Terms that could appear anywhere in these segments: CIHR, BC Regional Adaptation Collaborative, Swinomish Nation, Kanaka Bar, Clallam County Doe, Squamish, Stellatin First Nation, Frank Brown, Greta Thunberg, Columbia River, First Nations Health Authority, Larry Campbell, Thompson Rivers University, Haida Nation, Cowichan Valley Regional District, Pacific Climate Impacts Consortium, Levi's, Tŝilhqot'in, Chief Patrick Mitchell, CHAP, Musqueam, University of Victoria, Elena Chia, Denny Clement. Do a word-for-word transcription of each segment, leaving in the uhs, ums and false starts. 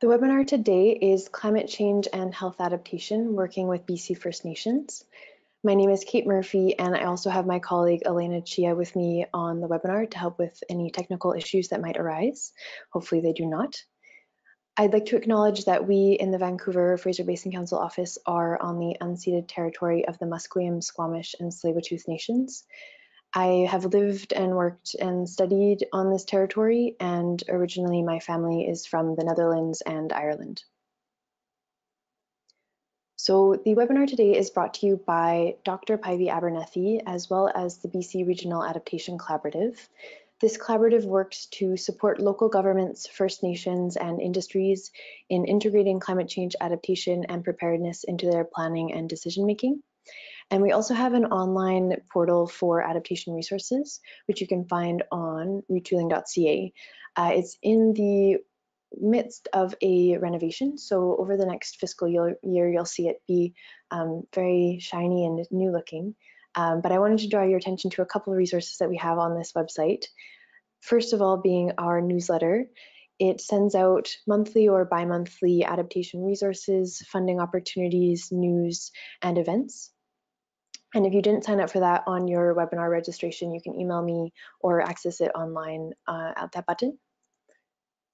The webinar today is Climate Change and Health Adaptation, working with B C First Nations. My name is Kate Murphy, and I also have my colleague Elena Chia with me on the webinar to help with any technical issues that might arise. Hopefully they do not. I'd like to acknowledge that we in the Vancouver Fraser Basin Council office are on the unceded territory of the Musqueam, Squamish, and Tsleil-Waututh nations. I have lived and worked and studied on this territory, and originally my family is from the Netherlands and Ireland. So the webinar today is brought to you by Doctor Paivi Abernethy, as well as the B C Regional Adaptation Collaborative. This collaborative works to support local governments, First Nations, and industries in integrating climate change adaptation and preparedness into their planning and decision-making. And we also have an online portal for adaptation resources, which you can find on retooling dot C A. Uh, it's in the midst of a renovation, so over the next fiscal year, year you'll see it be um, very shiny and new looking. Um, but I wanted to draw your attention to a couple of resources that we have on this website. First of all, being our newsletter. It sends out monthly or bi-monthly adaptation resources, funding opportunities, news, and events. And if you didn't sign up for that on your webinar registration, you can email me or access it online uh, at that button.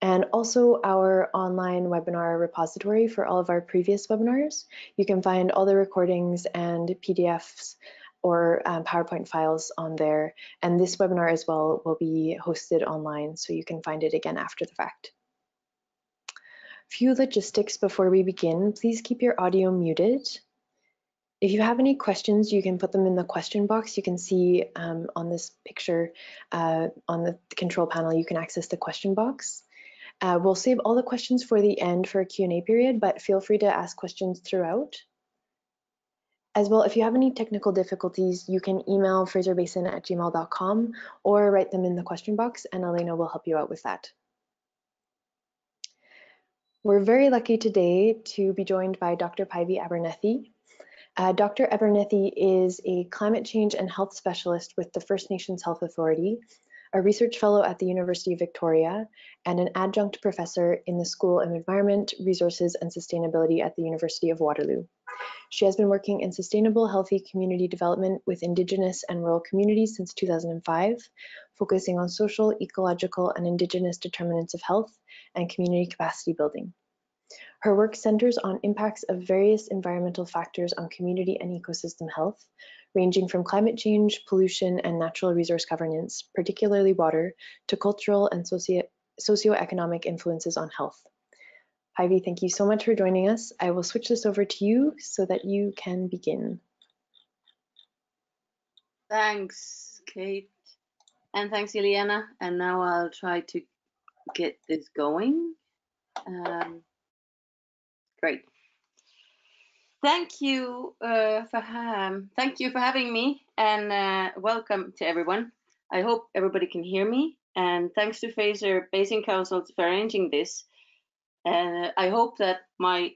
And also our online webinar repository for all of our previous webinars. You can find all the recordings and P D Fs or um, PowerPoint files on there. And this webinar as well will be hosted online, so you can find it again after the fact. Few logistics before we begin. Please keep your audio muted. If you have any questions, you can put them in the question box. You can see um, on this picture uh, on the control panel, you can access the question box. Uh, we'll save all the questions for the end for a Q and A period, but feel free to ask questions throughout. As well, if you have any technical difficulties, you can email fraser basin at gmail dot com or write them in the question box, and Elena will help you out with that. We're very lucky today to be joined by Doctor Paivi Abernethy. Uh, Doctor Abernethy is a climate change and health specialist with the First Nations Health Authority, a research fellow at the University of Victoria, and an adjunct professor in the School of Environment, Resources, and Sustainability at the University of Waterloo. She has been working in sustainable, healthy community development with Indigenous and rural communities since two thousand five, focusing on social, ecological, and Indigenous determinants of health and community capacity building. Her work centers on impacts of various environmental factors on community and ecosystem health, ranging from climate change, pollution, and natural resource governance, particularly water, to cultural and socio socioeconomic influences on health. Paivi, thank you so much for joining us. I will switch this over to you so that you can begin. Thanks, Kate. And thanks, Elena. And now I'll try to get this going. Um, Great. Thank you uh, for um, thank you for having me, and uh, welcome to everyone. I hope everybody can hear me, and thanks to Fraser Basin Council for arranging this. And uh, I hope that my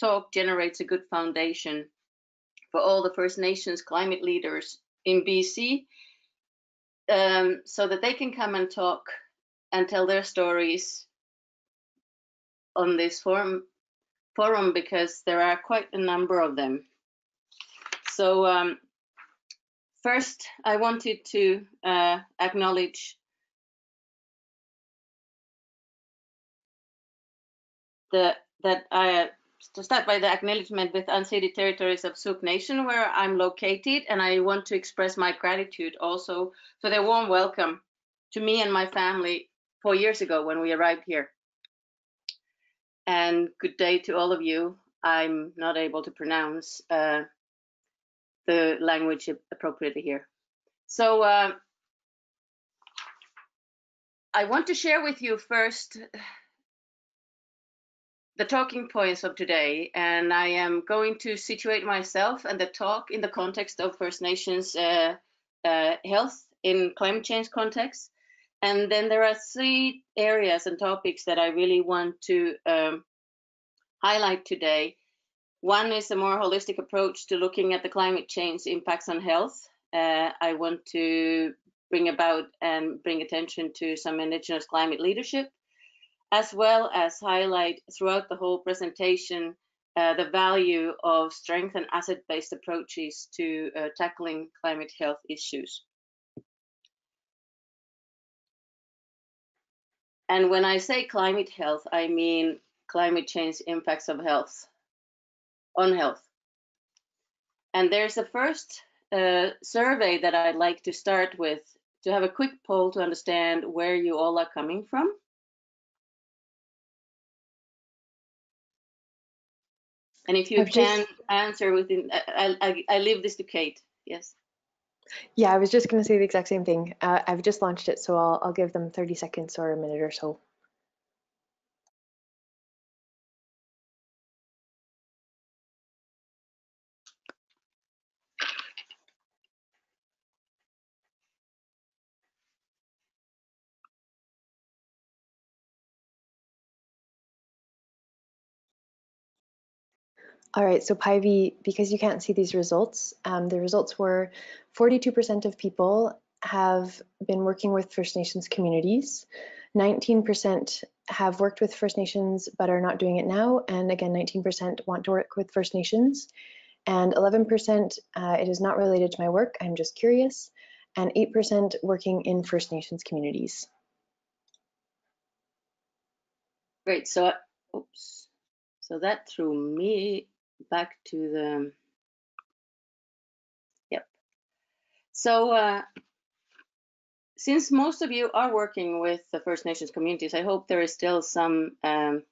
talk generates a good foundation for all the First Nations climate leaders in B C, um, so that they can come and talk and tell their stories on this forum. forum because there are quite a number of them. So um, first, I wanted to uh, acknowledge the, that I, to start by the acknowledgement with unceded territories of Sukh Nation, where I'm located, and I want to express my gratitude also for their warm welcome to me and my family four years ago when we arrived here. And good day to all of you. I'm not able to pronounce uh, the language appropriately here. So uh, I want to share with you first the talking points of today. And I am going to situate myself and the talk in the context of First Nations uh, uh, health in climate change context. And then there are three areas and topics that I really want to um, highlight today. One is a more holistic approach to looking at the climate change impacts on health. Uh, I want to bring about and bring attention to some Indigenous climate leadership. as well as highlight throughout the whole presentation uh, the value of strength and asset-based approaches to uh, tackling climate health issues. And when I say climate health, I mean climate change impacts of health, on health. And there's the first uh, survey that I'd like to start with, to have a quick poll to understand where you all are coming from. And if you I've can just... answer within, I, I, I leave this to Kate, yes. Yeah, I was just going to say the exact same thing. Uh, I've just launched it, so I'll, I'll give them thirty seconds or a minute or so. All right, so Paivi, because you can't see these results, um, the results were forty-two percent of people have been working with First Nations communities, nineteen percent have worked with First Nations but are not doing it now, and again, nineteen percent want to work with First Nations, and eleven percent uh, it is not related to my work, I'm just curious, and eight percent working in First Nations communities. Great, so, oops, so that threw me back to the, yep. So uh, since most of you are working with the First Nations communities, I hope there is still some um,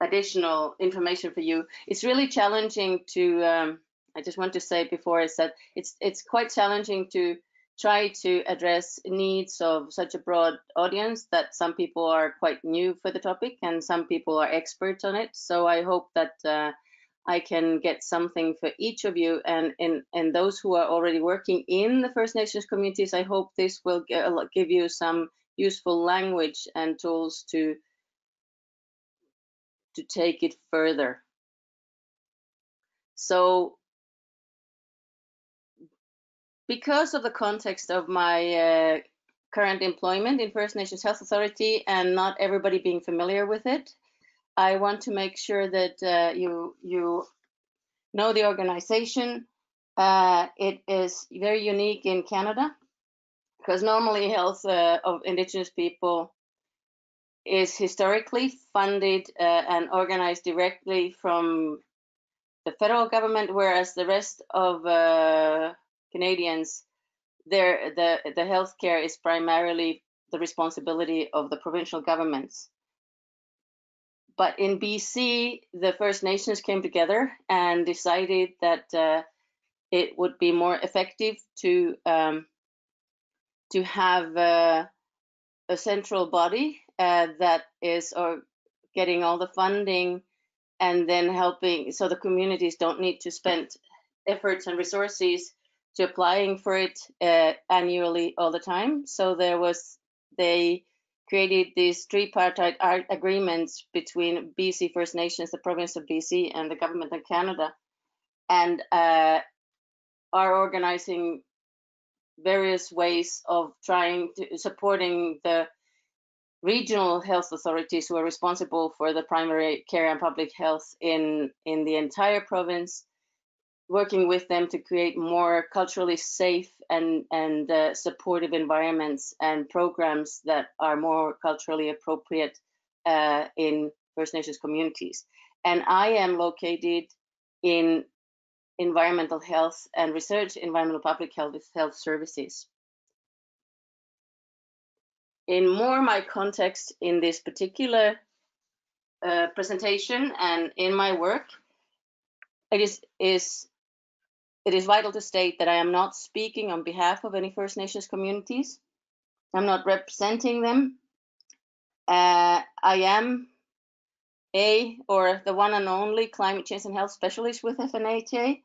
additional information for you. It's really challenging to, um, I just want to say before I said, it's, it's quite challenging to try to address needs of such a broad audience that some people are quite new for the topic and some people are experts on it. So I hope that uh, I can get something for each of you, and, and, and those who are already working in the First Nations communities, I hope this will give you some useful language and tools to, to take it further. So because of the context of my uh, current employment in First Nations Health Authority and not everybody being familiar with it, I want to make sure that uh, you you know the organization. Uh, it is very unique in Canada because normally health uh, of Indigenous people is historically funded uh, and organized directly from the federal government, whereas the rest of uh, Canadians, their the the healthcare is primarily the responsibility of the provincial governments. But in B C, the First Nations came together and decided that uh, it would be more effective to um, to have uh, a central body uh, that is or getting all the funding and then helping, so the communities don't need to spend efforts and resources to applying for it uh, annually all the time. So there was they. created these tripartite agreements between B C First Nations, the province of B C, and the government of Canada, and uh, are organizing various ways of trying to supporting the regional health authorities who are responsible for the primary care and public health in, in the entire province, working with them to create more culturally safe and, and uh, supportive environments and programs that are more culturally appropriate uh, in First Nations communities. And I am located in environmental health and research, environmental public health, health services. In more my context in this particular uh, presentation and in my work, it is, is It is vital to state that I am not speaking on behalf of any First Nations communities. I'm not representing them. Uh, I am a, or the one and only climate change and health specialist with F N H A.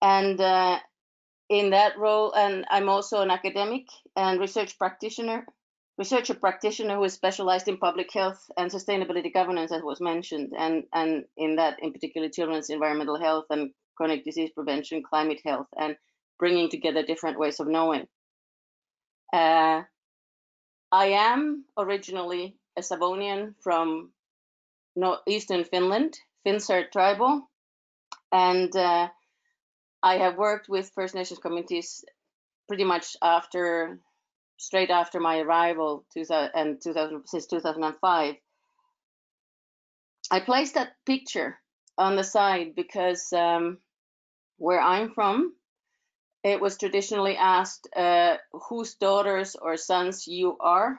And uh, in that role, and I'm also an academic and research practitioner, researcher practitioner who is specialized in public health and sustainability governance, as was mentioned, and, and in that, in particular, children's environmental health and chronic disease prevention, climate health, and bringing together different ways of knowing. Uh, I am originally a Savonian from northeastern Finland, Finsar tribal, and uh, I have worked with First Nations communities pretty much after, straight after my arrival, two thousand, and two thousand, since two thousand five. I placed that picture on the side because um, where I'm from, it was traditionally asked uh, whose daughters or sons you are,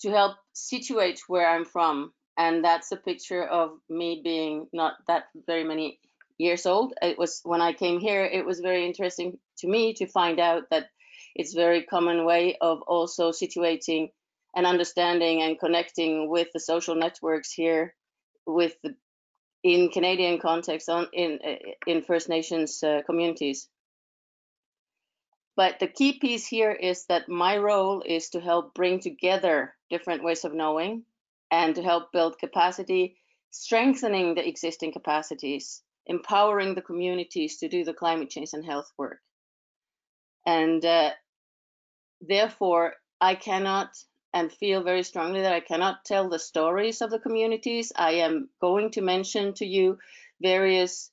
to help situate where I'm from. And that's a picture of me being not that very many years old. It was when I came here, it was very interesting to me to find out that it's a very common way of also situating and understanding and connecting with the social networks here with the, in Canadian context on, in, in First Nations uh, communities. But the key piece here is that my role is to help bring together different ways of knowing and to help build capacity, strengthening the existing capacities, empowering the communities to do the climate change and health work. And uh, therefore, I cannot and feel very strongly that I cannot tell the stories of the communities. I am going to mention to you various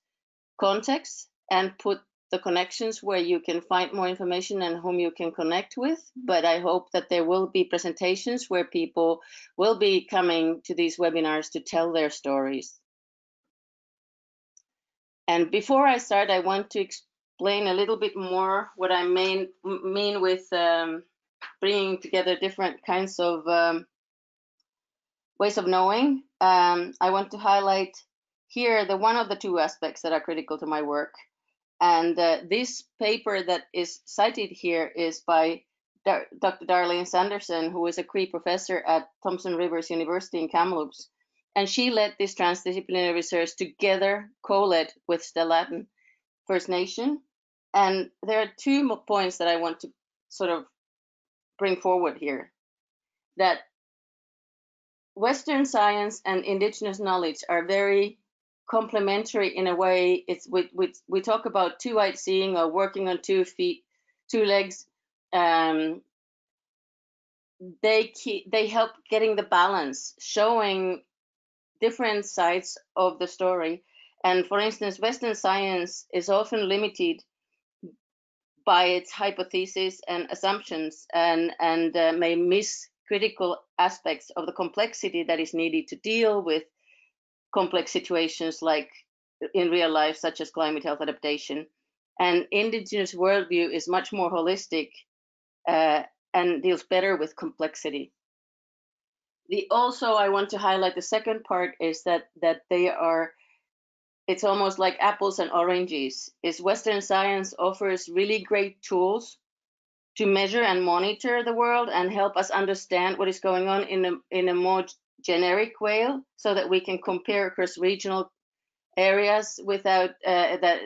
contexts and put the connections where you can find more information and whom you can connect with. But I hope that there will be presentations where people will be coming to these webinars to tell their stories. And before I start, I want to explain a little bit more what I mean, mean with um, bringing together different kinds of um, ways of knowing. Um, I want to highlight here the one of the two aspects that are critical to my work. And uh, this paper that is cited here is by Dar Doctor Darlene Sanderson, who is a Cree professor at Thompson Rivers University in Kamloops. And she led this transdisciplinary research together, co-led with Stellatin First Nation. And there are two more points that I want to sort of bring forward here, that Western science and Indigenous knowledge are very complementary in a way. It's we, we, we talk about two-eyed seeing or working on two feet, two legs. Um, they keep, they help getting the balance, showing different sides of the story. And for instance, Western science is often limited by its hypotheses and assumptions, and and uh, may miss critical aspects of the complexity that is needed to deal with complex situations like in real life, such as climate health adaptation. And Indigenous worldview is much more holistic uh, and deals better with complexity. The also I want to highlight the second part is that that they are, it's almost like apples and oranges. Is Western science offers really great tools to measure and monitor the world and help us understand what is going on in a in a more generic way, so that we can compare across regional areas without uh, that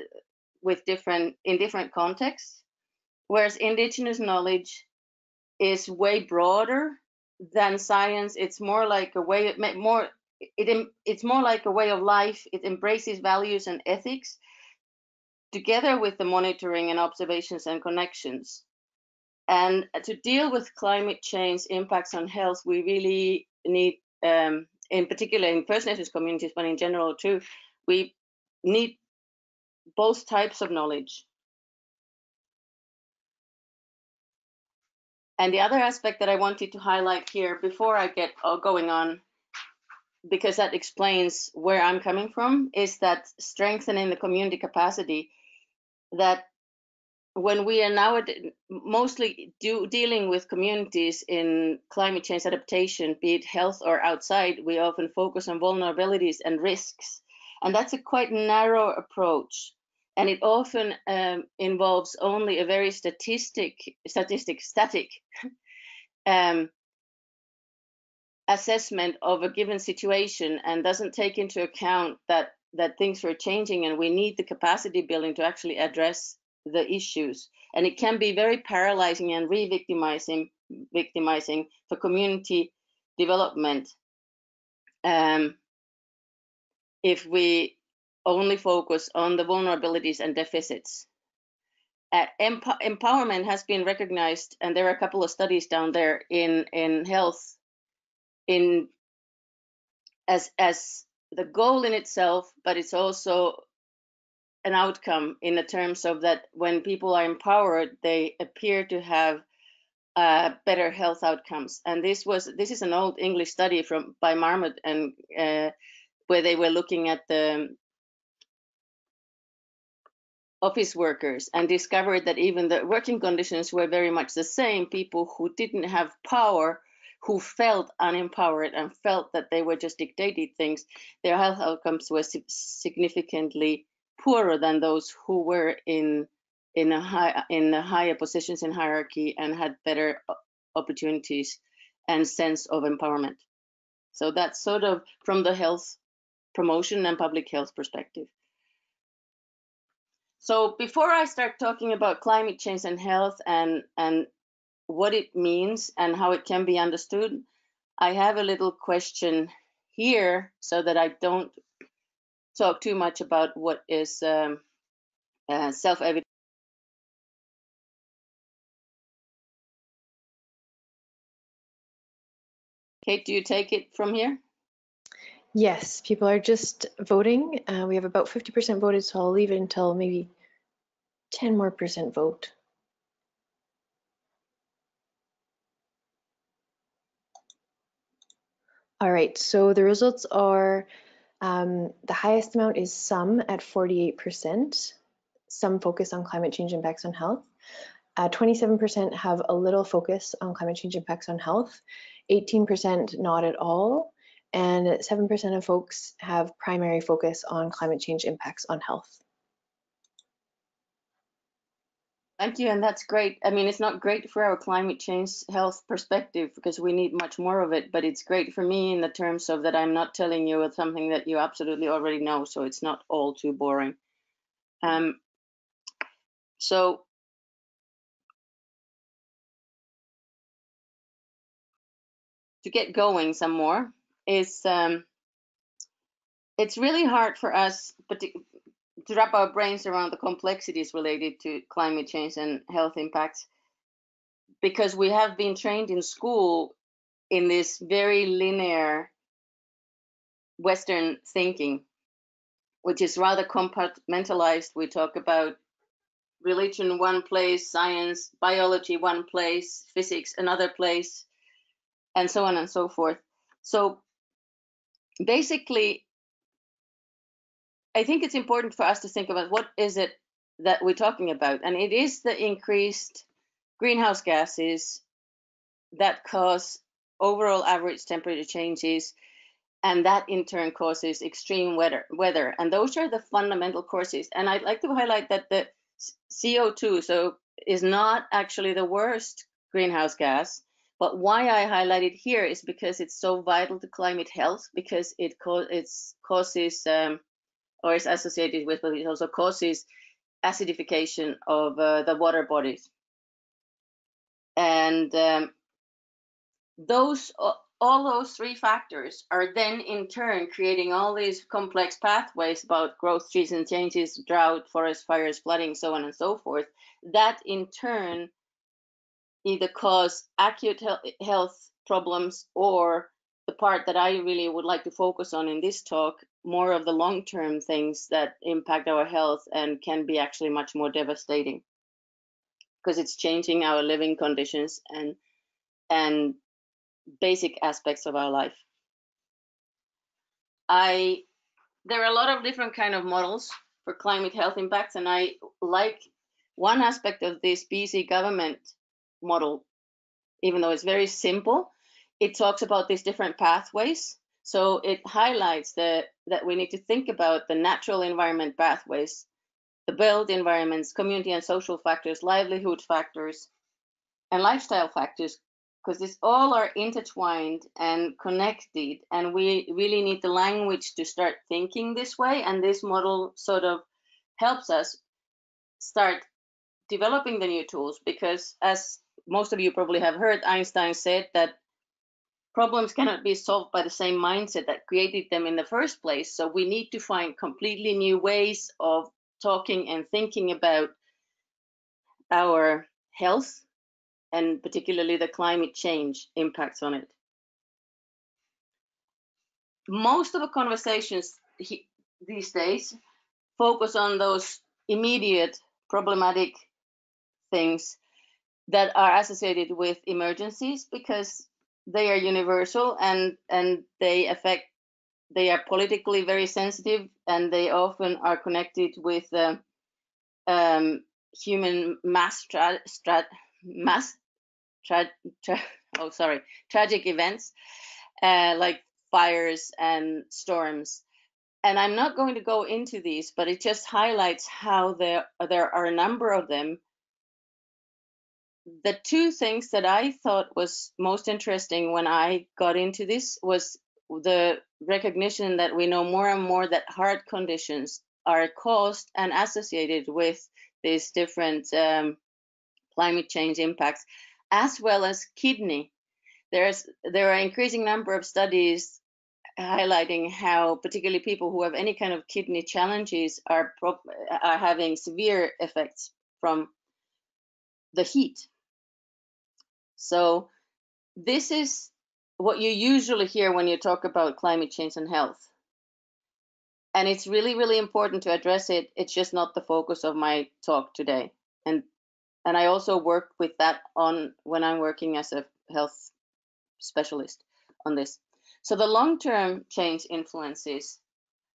with different in different contexts. Whereas Indigenous knowledge is way broader than science. It's more like a way more. It, it's more like a way of life. It embraces values and ethics together with the monitoring and observations and connections. And to deal with climate change impacts on health, we really need, um, in particular in First Nations communities, but in general too, we need both types of knowledge. And the other aspect that I wanted to highlight here before I get going on, because that explains where I'm coming from, is that strengthening the community capacity, that when we are now mostly do, dealing with communities in climate change adaptation, be it health or outside, we often focus on vulnerabilities and risks. And that's a quite narrow approach. And it often um, involves only a very statistic, statistic static um, assessment of a given situation, and doesn't take into account that that things are changing and we need the capacity building to actually address the issues. And it can be very paralyzing and re-victimizing victimizing for community development um, if we only focus on the vulnerabilities and deficits. Uh, emp empowerment has been recognized, and there are a couple of studies down there in in health in as as the goal in itself, but it's also an outcome in the terms of that when people are empowered, they appear to have uh, better health outcomes. And this was this is an old English study from by Marmot, and uh, where they were looking at the office workers and discovered that even the working conditions were very much the same. People who didn't have power, who felt unempowered and felt that they were just dictated things, their health outcomes were significantly poorer than those who were in in a high in the higher positions in hierarchy and had better opportunities and sense of empowerment. So that's sort of from the health promotion and public health perspective. So before I start talking about climate change and health and and what it means and how it can be understood, I have a little question here so that I don't talk too much about what is um, uh, self-evident. Kate, do you take it from here? Yes, people are just voting. Uh, we have about fifty percent voted, so I'll leave it until maybe ten more percent vote. All right, so the results are um, the highest amount is some at forty-eight percent. Some focus on climate change impacts on health. Uh, twenty-seven percent have a little focus on climate change impacts on health. eighteen percent not at all. And seven percent of folks have primary focus on climate change impacts on health. Thank you, and that's great. I mean, it's not great for our climate change health perspective because we need much more of it, but it's great for me in the terms of that I'm not telling you something that you absolutely already know, so it's not all too boring. Um, so, to get going some more, is um, it's really hard for us, particularly to wrap our brains around the complexities related to climate change and health impacts, because we have been trained in school in this very linear Western thinking, which is rather compartmentalized. We talk about religion one place, science, biology one place, physics another place, and so on and so forth. So basically, I think it's important for us to think about what is it that we're talking about, and it is the increased greenhouse gases that cause overall average temperature changes, and that in turn causes extreme weather, weather. And those are the fundamental causes. And I'd like to highlight that the C O two so is not actually the worst greenhouse gas, but why I highlight it here is because it's so vital to climate health, because it co it's causes um, or is associated with, but it also causes acidification of uh, the water bodies. And um, those, all those three factors are then in turn creating all these complex pathways about growth, season changes, drought, forest fires, flooding, so on and so forth, that in turn either cause acute health problems or the part that I really would like to focus on in this talk, more of the long-term things that impact our health and can be actually much more devastating, because it's changing our living conditions and and basic aspects of our life. I there are a lot of different kind of models for climate health impacts, and I like one aspect of this B C government model, even though it's very simple. It talks about these different pathways. So it highlights the, that we need to think about the natural environment pathways, the built environments, community and social factors, livelihood factors, and lifestyle factors, because these all are intertwined and connected. And we really need the language to start thinking this way. And this model sort of helps us start developing the new tools, because as most of you probably have heard, Einstein said that problems cannot be solved by the same mindset that created them in the first place. So we need to find completely new ways of talking and thinking about our health, and particularly the climate change impacts on it. most of the conversations he, these days focus on those immediate problematic things that are associated with emergencies, because they are universal and and they affect, they are politically very sensitive, and they often are connected with uh, um, human mass tra tra mass tra tra oh sorry tragic events uh, like fires and storms. And I'm not going to go into these, but it just highlights how there there are a number of them. The two things that I thought was most interesting when I got into this was the recognition that we know more and more that heart conditions are caused and associated with these different um, climate change impacts, as well as kidney. There's, there are an increasing number of studies highlighting how particularly people who have any kind of kidney challenges are, pro are having severe effects from the heat. So this is what you usually hear when you talk about climate change and health. And it's really, really important to address it. It's just not the focus of my talk today. And and I also work with that on when I'm working as a health specialist on this. So the long-term change influences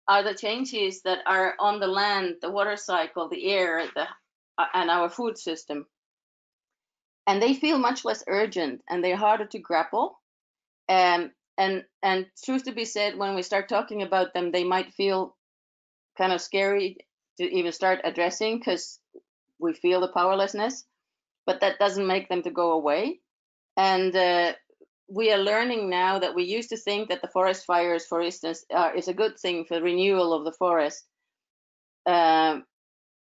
are the changes that are on the land, the water cycle, the air, the, and our food system. And they feel much less urgent, and they're harder to grapple. Um, and and truth to be said, when we start talking about them, they might feel kind of scary to even start addressing, because we feel the powerlessness, but that doesn't make them to go away. And uh, we are learning now that we used to think that the forest fires, for instance, are, is a good thing for renewal of the forest, uh,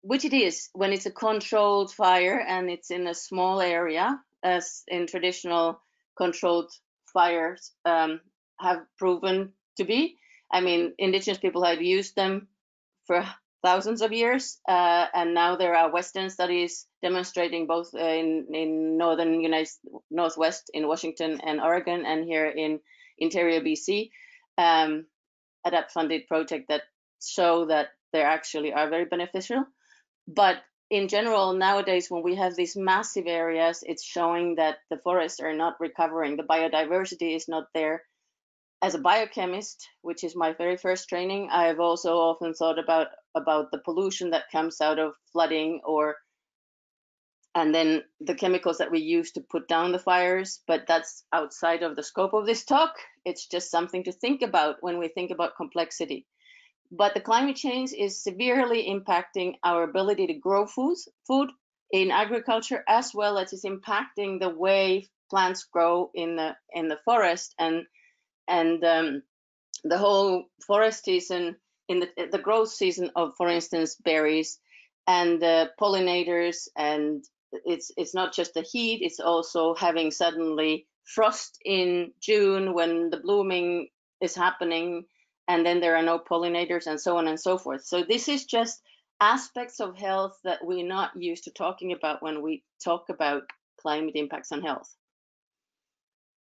which it is when it's a controlled fire and it's in a small area, as in traditional controlled fires um, have proven to be. I mean, indigenous people have used them for thousands of years, uh, and now there are Western studies demonstrating both in, in northern United Northwest in Washington and Oregon, and here in Interior B C, um, ADAPT-funded project that show that they actually are very beneficial. But in general, nowadays, when we have these massive areas, it's showing that the forests are not recovering, the biodiversity is not there. As a biochemist, which is my very first training, I've also often thought about about the pollution that comes out of flooding, or and then the chemicals that we use to put down the fires, but that's outside of the scope of this talk. It's just something to think about when we think about complexity. But the climate change is severely impacting our ability to grow food, food in agriculture, as well as it's impacting the way plants grow in the in the forest, and and um, the whole forest season, in the the growth season of, for instance, berries and uh, pollinators. And it's it's not just the heat; it's also having suddenly frost in June when the blooming is happening, and then there are no pollinators, and so on and so forth. So this is just aspects of health that we're not used to talking about when we talk about climate impacts on health.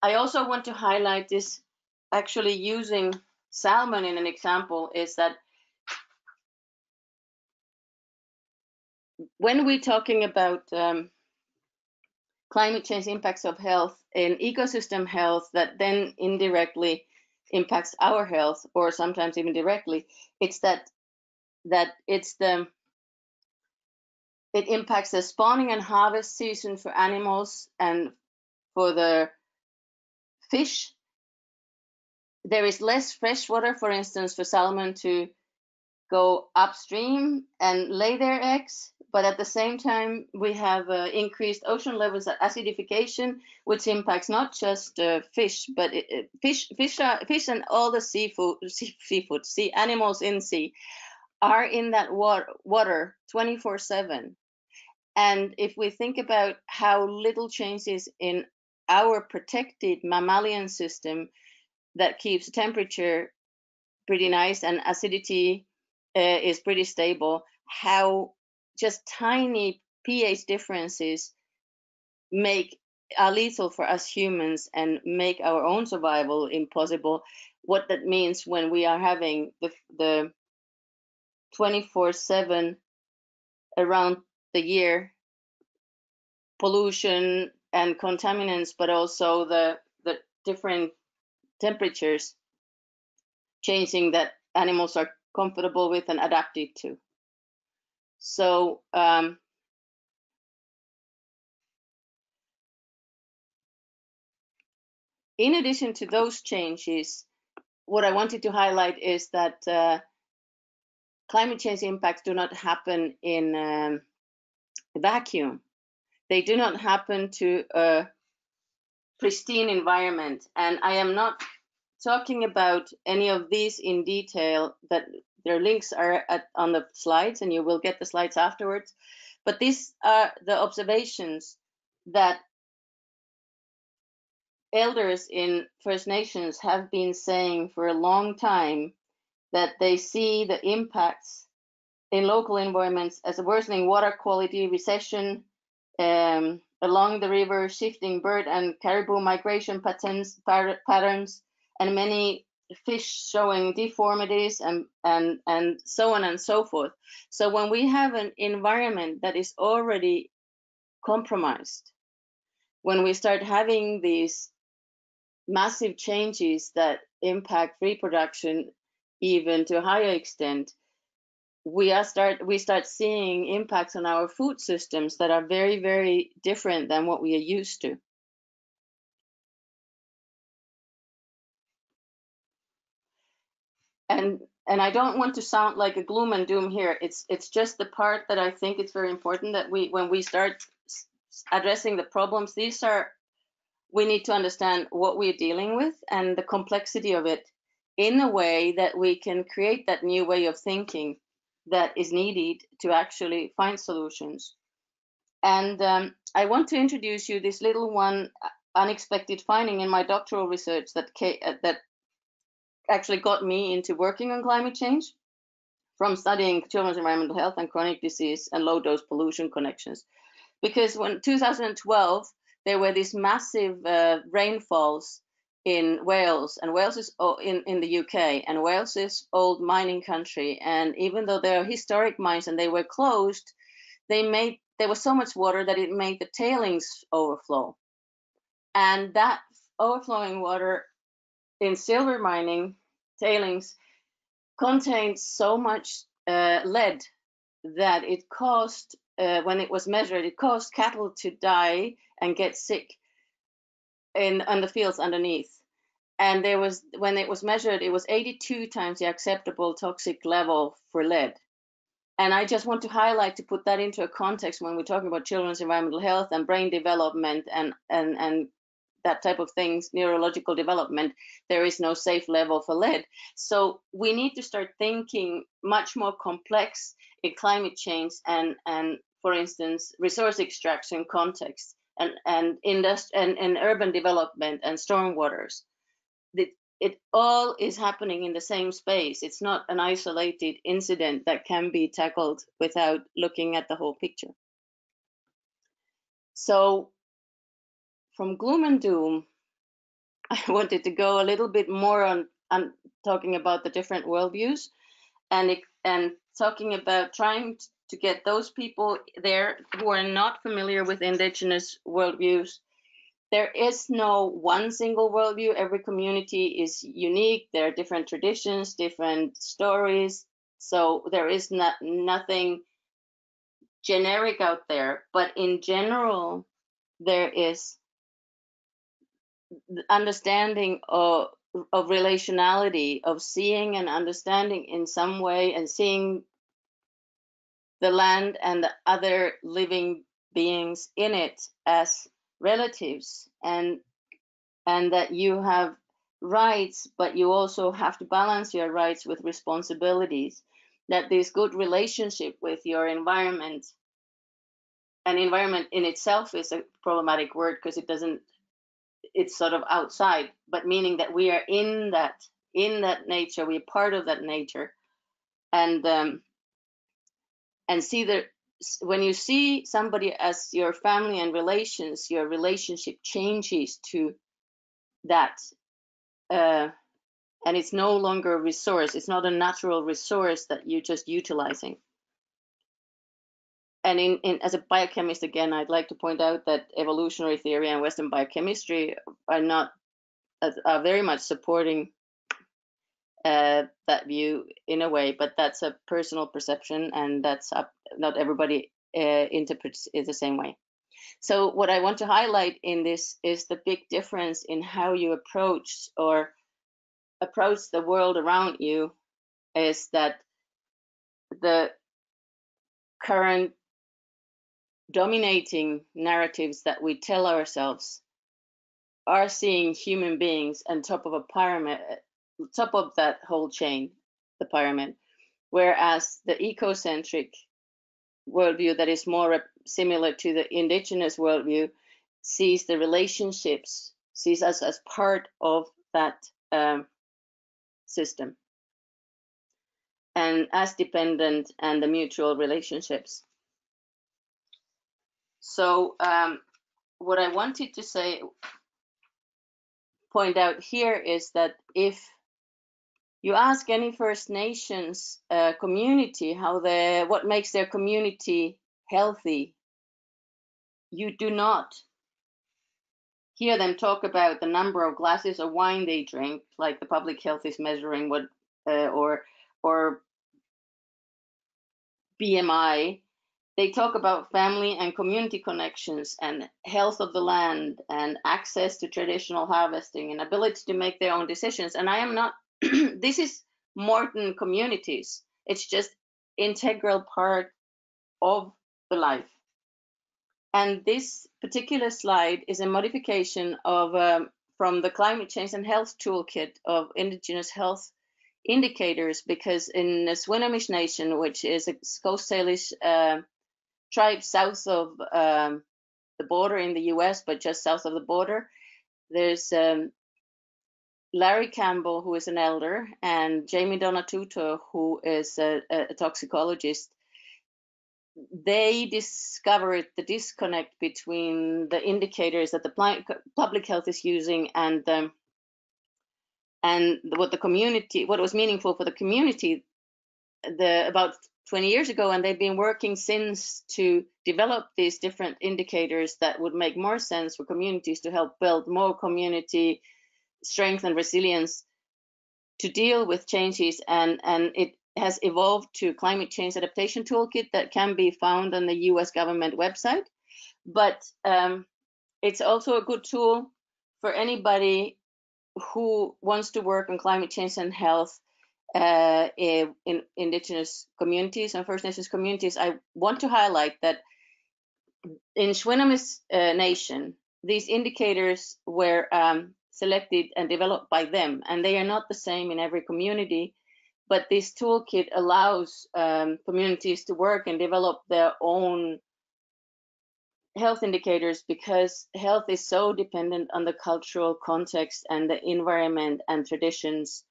I also want to highlight this, actually using salmon in an example, is that when we're talking about um, climate change impacts of health and ecosystem health that then indirectly impacts our health, or sometimes even directly, it's that that it's the it impacts the spawning and harvest season for animals and for the fish. There is less fresh water, for instance, for salmon to go upstream and lay their eggs, but at the same time we have uh, increased ocean levels at acidification, which impacts not just uh, fish, but it, it, fish, fish, are, fish and all the seafood, sea, seafood, sea animals in sea are in that water, water twenty-four seven. And if we think about how little changes in our protected mammalian system that keeps temperature pretty nice and acidity uh, is pretty stable, how just tiny pH differences make are lethal for us humans and make our own survival impossible. what that means when we are having the, the twenty-four seven around the year pollution and contaminants, but also the the different temperatures changing that animals are comfortable with and adapted to. So um, in addition to those changes, what I wanted to highlight is that uh, climate change impacts do not happen in um, a vacuum. They do not happen to a pristine environment. And I am not talking about any of these in detail, that their links are at, on the slides, and you will get the slides afterwards. But these are the observations that elders in First Nations have been saying for a long time, that they see the impacts in local environments as a worsening water quality, recession um, along the river, shifting bird and caribou migration patterns, patterns, and many fish showing deformities, and, and, and so on and so forth. So when we have an environment that is already compromised, when we start having these massive changes that impact reproduction even to a higher extent, we are start we start seeing impacts on our food systems that are very, very different than what we are used to. And and I don't want to sound like a gloom and doom here. It's it's just the part that I think it's very important that we, when we start addressing the problems, these are, we need to understand what we're dealing with and the complexity of it, in a way that we can create that new way of thinking that is needed to actually find solutions. And um, I want to introduce you this little one unexpected finding in my doctoral research that, came, uh, that actually got me into working on climate change, from studying children's environmental health and chronic disease and low-dose pollution connections. Because when two thousand twelve, there were these massive uh, rainfalls in Wales, and Wales is in, in the U K, and Wales is old mining country. And even though there are historic mines and they were closed, they made, there was so much water that it made the tailings overflow. And that overflowing water in silver mining tailings contained so much uh, lead that it caused, uh, when it was measured, it caused cattle to die and get sick in on the fields underneath. And there was, when it was measured, it was eighty-two times the acceptable toxic level for lead. And I just want to highlight, to put that into a context when we're talking about children's environmental health and brain development and and and that type of things, neurological development, there is no safe level for lead. So we need to start thinking much more complex in climate change and and for instance resource extraction context, and and industri and, and urban development and stormwaters. It, it all is happening in the same space. It's not an isolated incident that can be tackled without looking at the whole picture. So from gloom and doom, I wanted to go a little bit more on, on talking about the different worldviews, and it, and talking about trying to to get those people there who are not familiar with indigenous worldviews. There is no one single worldview. Every community is unique. There are different traditions, different stories. So there is not, nothing generic out there. But in general, there is understanding of, of relationality, of seeing and understanding in some way, and seeing the land and the other living beings in it as relatives, and and that you have rights, but you also have to balance your rights with responsibilities, that this good relationship with your environment, and environment in itself is a problematic word because it doesn't, it's sort of outside, but meaning that we are in that, in that nature, we're part of that nature. And um, And see that when you see somebody as your family and relations, your relationship changes to that uh, and it's no longer a resource. It's not a natural resource that you're just utilizing. And in, in, as a biochemist, again, I'd like to point out that evolutionary theory and Western biochemistry are not are very much supporting uh, that view in a way, but that's a personal perception, and that's up, not everybody uh, interprets it the same way. So what I want to highlight in this is the big difference in how you approach or approach the world around you, is that the current dominating narratives that we tell ourselves are seeing human beings on top of a pyramid, top of that whole chain, the pyramid, whereas the ecocentric worldview that is more similar to the indigenous worldview sees the relationships, sees us as part of that um, system, and as dependent, and the mutual relationships. So um, what I wanted to say, point out here, is that if you ask any First Nations uh, community how they, what makes their community healthy, you do not hear them talk about the number of glasses of wine they drink, like the public health is measuring what, uh, or or B M I. They talk about family and community connections and health of the land and access to traditional harvesting and ability to make their own decisions. And I am not, this is Morton communities. It's just integral part of the life. And this particular slide is a modification of um, from the Climate Change and Health Toolkit of Indigenous Health Indicators, because in the Swinomish Nation, which is a Coast Salish uh, tribe south of um, the border in the U S, but just south of the border, there's um, Larry Campbell, who is an elder, and Jamie Donatuto, who is a, a toxicologist. They discovered the disconnect between the indicators that the public health is using and the um, and what the community, what was meaningful for the community, the about twenty years ago, and they've been working since to develop these different indicators that would make more sense for communities to help build more community strength and resilience to deal with changes. And, and it has evolved to Climate Change Adaptation Toolkit that can be found on the U S government website. But um, it's also a good tool for anybody who wants to work on climate change and health uh, in, in Indigenous communities and First Nations communities. I want to highlight that in Swinomish uh, Nation, these indicators were um, selected and developed by them, and they are not the same in every community, but this toolkit allows um, communities to work and develop their own health indicators, because health is so dependent on the cultural context and the environment and traditions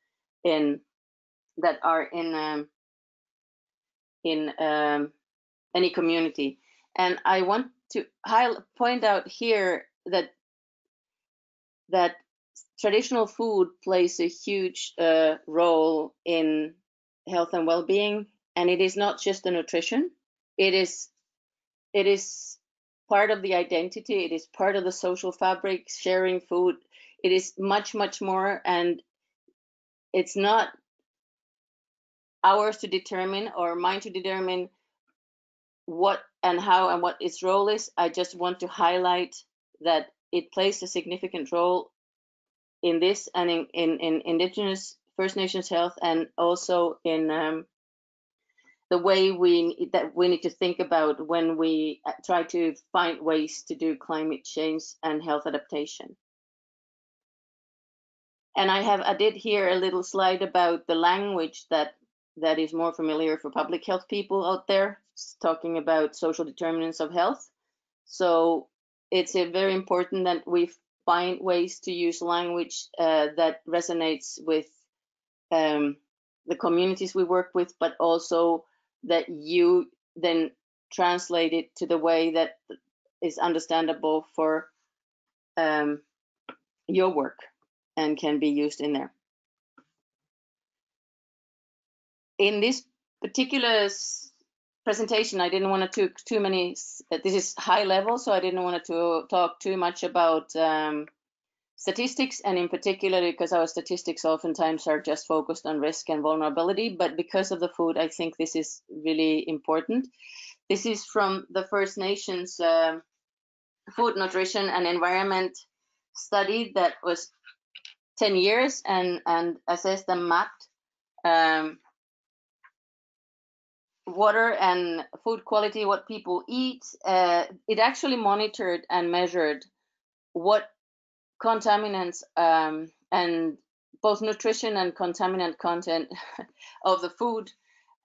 in that are in um, in um, any community. And I want to highlight, point out here that that traditional food plays a huge uh, role in health and well-being, and it is not just the nutrition, it is it is part of the identity, it is part of the social fabric, sharing food. It is much, much more, and it's not ours to determine or mine to determine what and how and what its role is. I just want to highlight that it plays a significant role in this and in, in, in Indigenous First Nations health, and also in um, the way we that we need to think about when we try to find ways to do climate change and health adaptation. And I have I did here a little slide about the language that that is more familiar for public health people out there, talking about social determinants of health. So it's a very important that we find ways to use language uh, that resonates with um, the communities we work with, but also that you then translate it to the way that is understandable for um, your work and can be used in there. in this particular presentation, I didn't want to take too many, this is high level, so I didn't want to talk too much about um, statistics, and in particular because our statistics oftentimes are just focused on risk and vulnerability, but because of the food, I think this is really important. This is from the First Nations uh, Food, Nutrition and Environment study that was ten years and, and assessed and mapped um, water and food quality, what people eat. Uh, it actually monitored and measured what contaminants um, and both nutrition and contaminant content of the food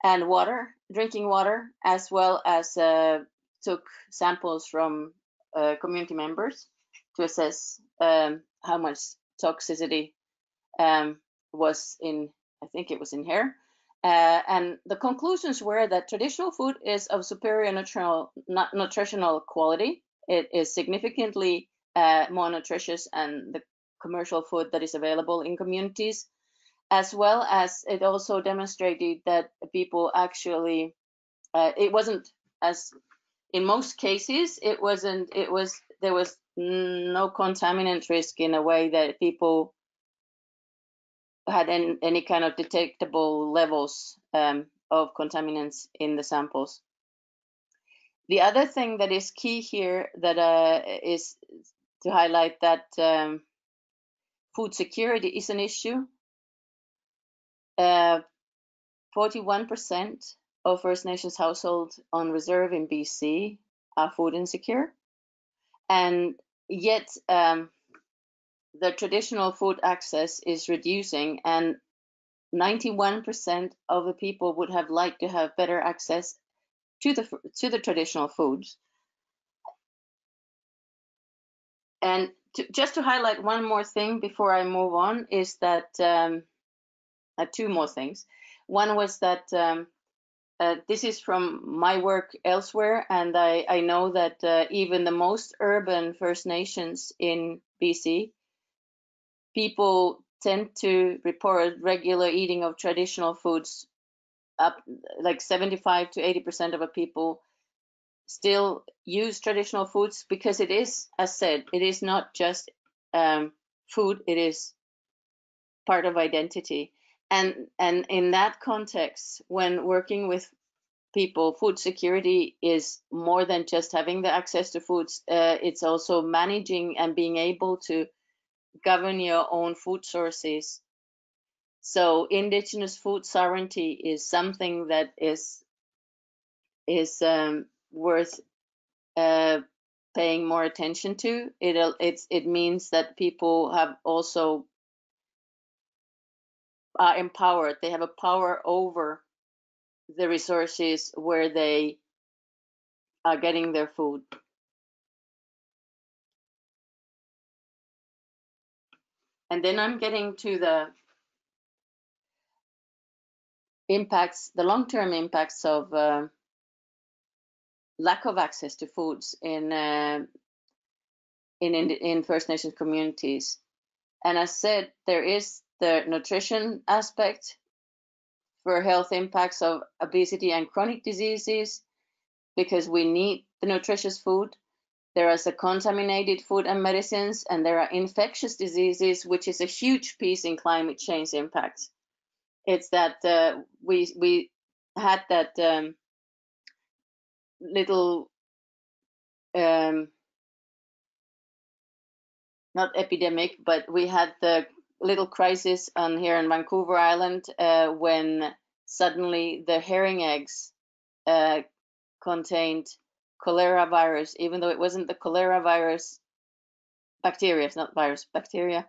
and water, drinking water, as well as uh, took samples from uh, community members to assess um, how much toxicity um, was in, I think it was in here. Uh, and the conclusions were that traditional food is of superior nutritional, not nutritional quality. It is significantly uh, more nutritious than the commercial food that is available in communities, as well as it also demonstrated that people actually, uh, it wasn't as, in most cases, it wasn't, it was, there was no contaminant risk in a way that people had any, any kind of detectable levels um, of contaminants in the samples. The other thing that is key here that uh, is to highlight that um, food security is an issue. Uh, forty-one percent of First Nations households on reserve in B C are food insecure, and yet um, the traditional food access is reducing, and ninety-one percent of the people would have liked to have better access to the to the traditional foods. And to, just to highlight one more thing before I move on is that um, uh, two more things. One was that um, Uh, this is from my work elsewhere, and I, I know that uh, even the most urban First Nations in B C, people tend to report regular eating of traditional foods. Up like seventy-five to eighty percent of the people still use traditional foods because it is, as said, it is not just um, food, it is part of identity. And, and in that context, when working with people, food security is more than just having the access to foods. Uh, it's also managing and being able to govern your own food sources. So indigenous food sovereignty is something that is, is um, worth uh, paying more attention to. It'll, it's, it means that people have also are empowered. They have a power over the resources where they are getting their food. And then I'm getting to the impacts, the long-term impacts of uh, lack of access to foods in, uh, in, in, in First Nations communities. And as said, there is the nutrition aspect for health impacts of obesity and chronic diseases, because we need the nutritious food. There is the contaminated food and medicines, and there are infectious diseases, which is a huge piece in climate change impacts. It's that uh, we, we had that um, little, um, not epidemic, but we had the little crisis on here in Vancouver Island uh, when suddenly the herring eggs uh, contained cholera virus, even though it wasn't the cholera virus bacteria, it's not virus, bacteria,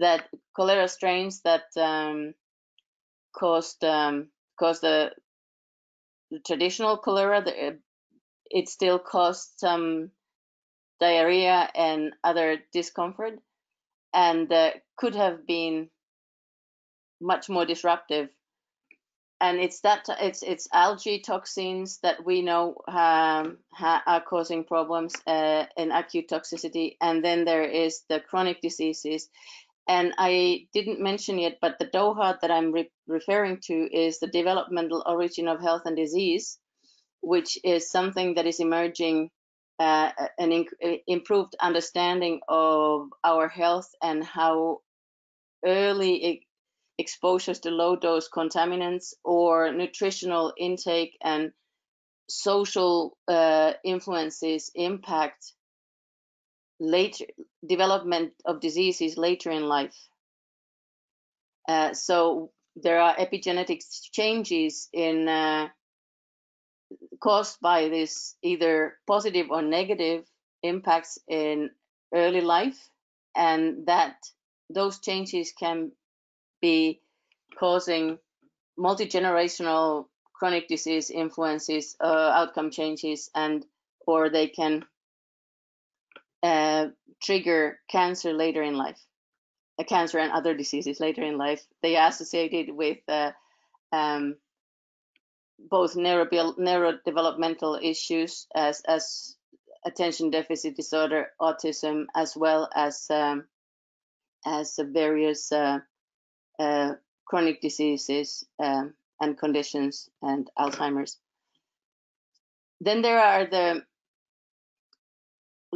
that cholera strains that um, caused um, caused the, the traditional cholera. The, it still caused some diarrhea and other discomfort, and uh, could have been much more disruptive. And it's that it's it's algae toxins that we know um, ha are causing problems uh, and acute toxicity. And then there is the chronic diseases. And I didn't mention it, but the DOHA that I'm re referring to is the developmental origin of health and disease, which is something that is emerging, uh, an in improved understanding of our health and how early e exposures to low dose contaminants or nutritional intake and social uh, influences impact later development of diseases later in life. Uh, so there are epigenetic changes in uh, caused by this either positive or negative impacts in early life, and that those changes can be causing multi-generational chronic disease influences, uh, outcome changes, and or they can Uh, trigger cancer later in life, uh, cancer and other diseases later in life. They are associated with uh, um, both neurodevelopmental issues as, as attention deficit disorder, autism, as well as um, as various uh, uh, chronic diseases um, and conditions, and Alzheimer's. Then there are the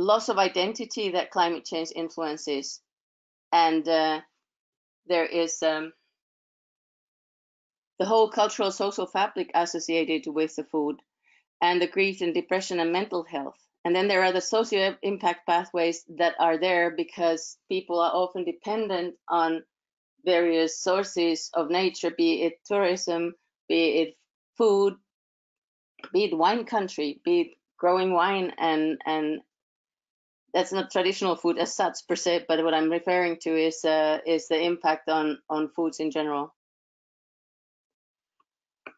loss of identity that climate change influences, and uh, there is um, the whole cultural social fabric associated with the food, and the grief and depression and mental health. And then there are the socio impact pathways that are there because people are often dependent on various sources of nature, be it tourism, be it food, be it wine country, be it growing wine, and and that's not traditional food as such per se, but what I'm referring to is uh, is the impact on on foods in general.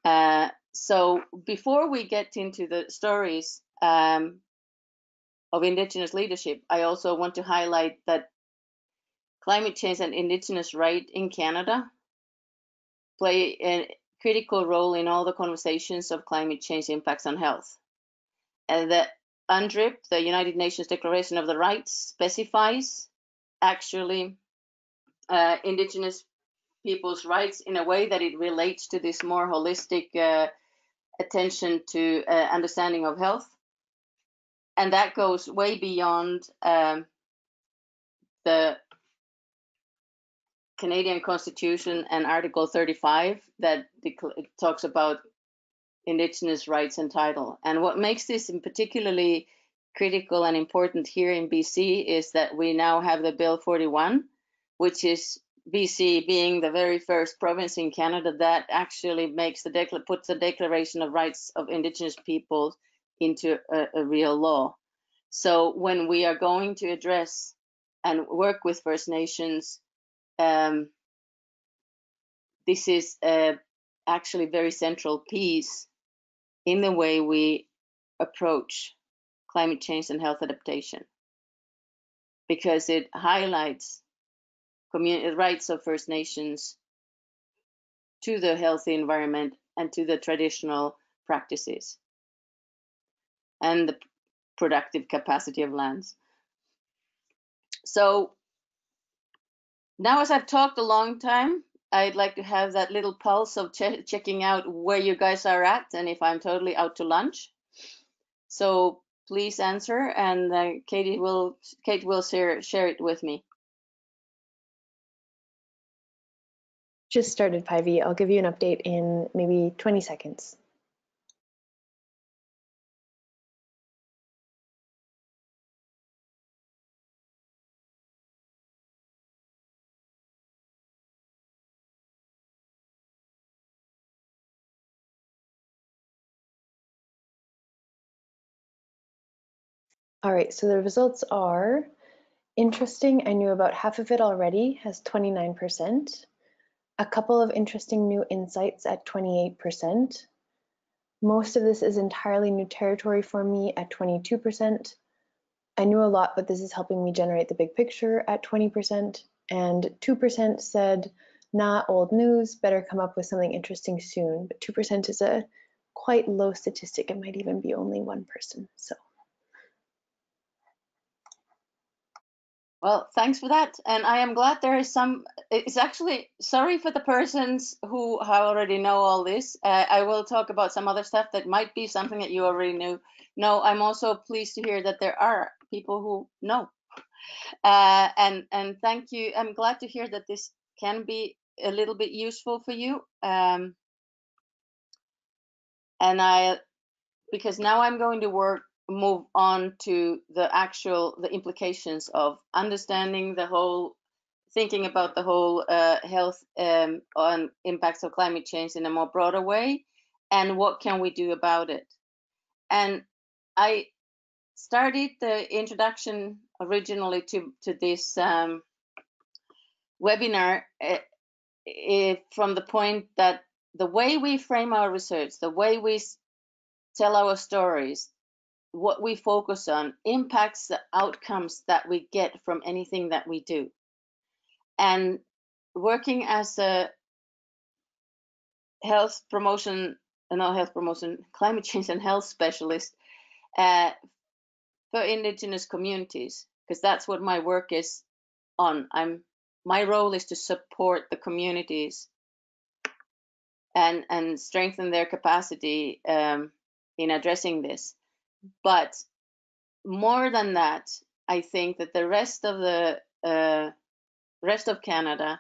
Uh, so before we get into the stories um, of Indigenous leadership, I also want to highlight that climate change and Indigenous rights in Canada play a critical role in all the conversations of climate change impacts on health, and that UNDRIP, the United Nations Declaration of the Rights, specifies actually uh, Indigenous people's rights in a way that it relates to this more holistic uh, attention to uh, understanding of health. And that goes way beyond um, the Canadian Constitution and Article thirty-five that talks about Indigenous rights and title. And what makes this particularly critical and important here in B C is that we now have the Bill forty-one, which is B C being the very first province in Canada that actually makes the puts the Declaration of Rights of Indigenous Peoples into a, a real law. So when we are going to address and work with First Nations, um, this is a actually very central piece in the way we approach climate change and health adaptation, because it highlights community rights of First Nations to the healthy environment and to the traditional practices and the productive capacity of lands. So now, as I've talked a long time, I'd like to have that little pulse of che checking out where you guys are at and if I'm totally out to lunch. So please answer, and uh, Katie will Kate will share share it with me. Just started, Paivi. I'll give you an update in maybe twenty seconds. All right, so the results are interesting. I knew about half of it already, has twenty-nine percent. A couple of interesting new insights at twenty-eight percent. Most of this is entirely new territory for me at twenty-two percent. I knew a lot, but this is helping me generate the big picture at twenty percent. And two percent said, nah, old news, better come up with something interesting soon. But two percent is a quite low statistic. It might even be only one person, so. Well, thanks for that. And I am glad there is some, it's actually, sorry for the persons who already know all this. Uh, I will talk about some other stuff that might be something that you already knew. No, I'm also pleased to hear that there are people who know. Uh, and, and thank you. I'm glad to hear that this can be a little bit useful for you. Um, and I, because now I'm going to work move on to the actual the implications of understanding the whole, thinking about the whole uh, health um, on impacts of climate change in a more broader way, and what can we do about it. And I started the introduction originally to to this um, webinar uh, uh, from the point that the way we frame our research, the way we tell our stories, what we focus on impacts the outcomes that we get from anything that we do. And working as a health promotion, not health promotion, climate change and health specialist uh, for Indigenous communities, because that's what my work is on. I'm, my role is to support the communities and, and strengthen their capacity um, in addressing this. But more than that, I think that the rest of the uh, rest of Canada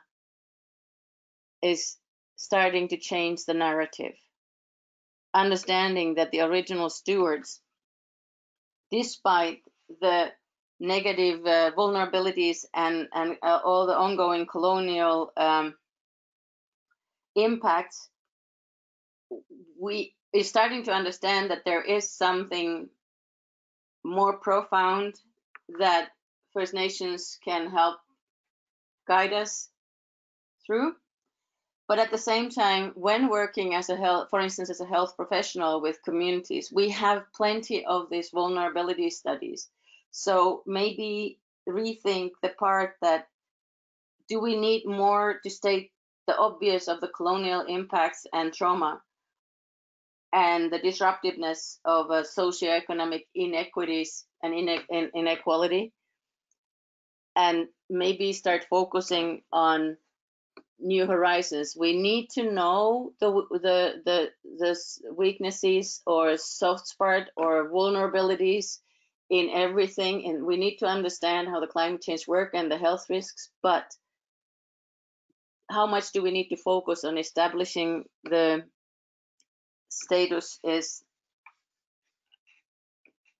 is starting to change the narrative, understanding that the original stewards, despite the negative uh, vulnerabilities and and uh, all the ongoing colonial um, impacts, we is starting to understand that there is something more profound that First Nations can help guide us through. But at the same time, when working as a health, for instance, as a health professional with communities, we have plenty of these vulnerability studies. So maybe rethink the part that, do we need more to state the obvious of the colonial impacts and trauma, and the disruptiveness of uh, socioeconomic inequities and ine in inequality, and maybe start focusing on new horizons. We need to know the the the, the weaknesses or soft spot or vulnerabilities in everything, and we need to understand how the climate change work and the health risks. But how much do we need to focus on establishing the status is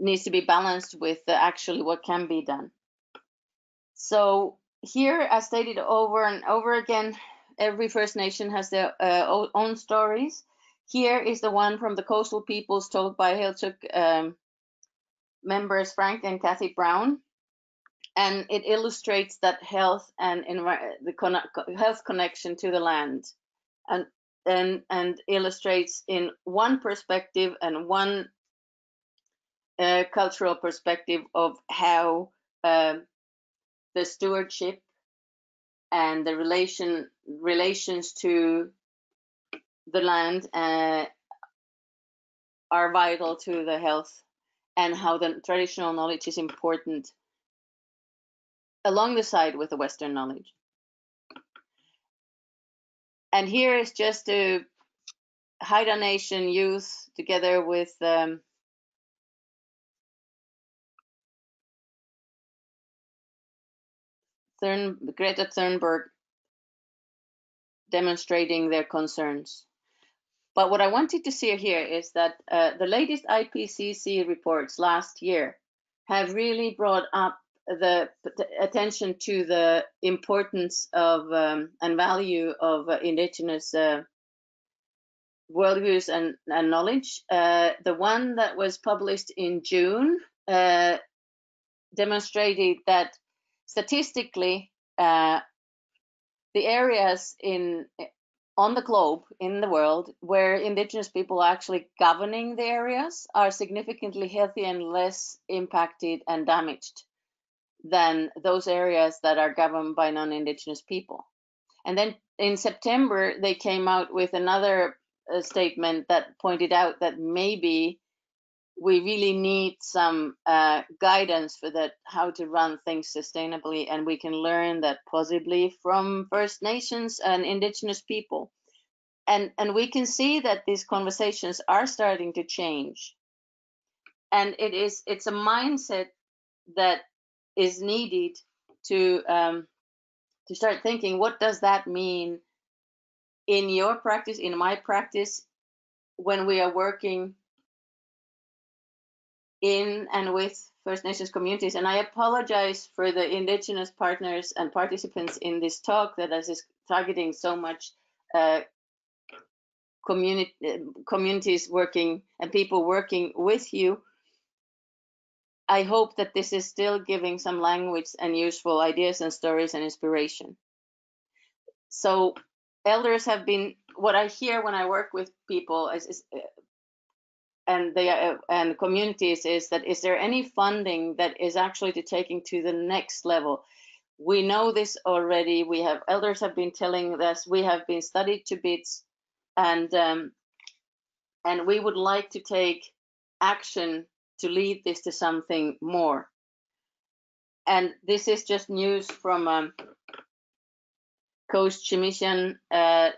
needs to be balanced with the, actually what can be done. So here I stated over and over again, every First Nation has their uh, own stories. Here is the one from the coastal peoples told by Hiltsuk um, members Frank and Kathy Brown, and it illustrates that health and the con health connection to the land, and And, and illustrates in one perspective and one uh, cultural perspective of how uh, the stewardship and the relation relations to the land uh, are vital to the health, and how the traditional knowledge is important along the side with the Western knowledge. And here is just a Haida Nation youth together with um, Thurn Greta Thunberg demonstrating their concerns. But what I wanted to see here is that uh, the latest I P C C reports last year have really brought up the attention to the importance of um, and value of uh, indigenous uh, worldviews and, and knowledge. Uh, the one that was published in June uh, demonstrated that statistically uh, the areas in on the globe, in the world, where indigenous people are actually governing the areas are significantly healthier and less impacted and damaged than those areas that are governed by non-indigenous people. And then in September, they came out with another uh, statement that pointed out that maybe we really need some uh, guidance for that, how to run things sustainably, and we can learn that possibly from First Nations and Indigenous people. And, and we can see that these conversations are starting to change. And it is, it's a mindset that is needed to, um, to start thinking, what does that mean in your practice, in my practice, when we are working in and with First Nations communities. And I apologize for the Indigenous partners and participants in this talk that is targeting so much uh, community, communities working and people working with you. I hope that this is still giving some language and useful ideas and stories and inspiration. So elders have been, what I hear when I work with people is, is and they uh, and communities is that, is there any funding that is actually to taking to the next level? We know this already. We have, elders have been telling us, we have been studied to bits, and um, and we would like to take action to lead this to something more. And this is just news from um, Coast Tŝilhqot'in uh,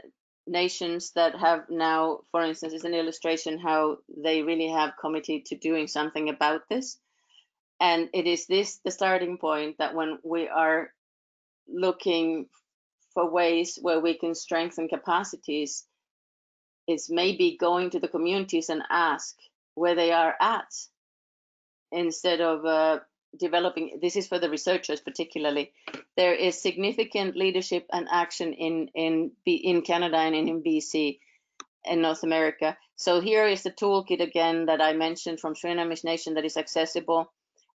nations that have now, for instance, is an illustration how they really have committed to doing something about this. And it is this the starting point that when we are looking for ways where we can strengthen capacities, is maybe going to the communities and ask where they are at, instead of uh, developing, this is for the researchers particularly. There is significant leadership and action in, in, in Canada and in B C and North America. So here is the toolkit again that I mentioned from Swinomish Nation that is accessible.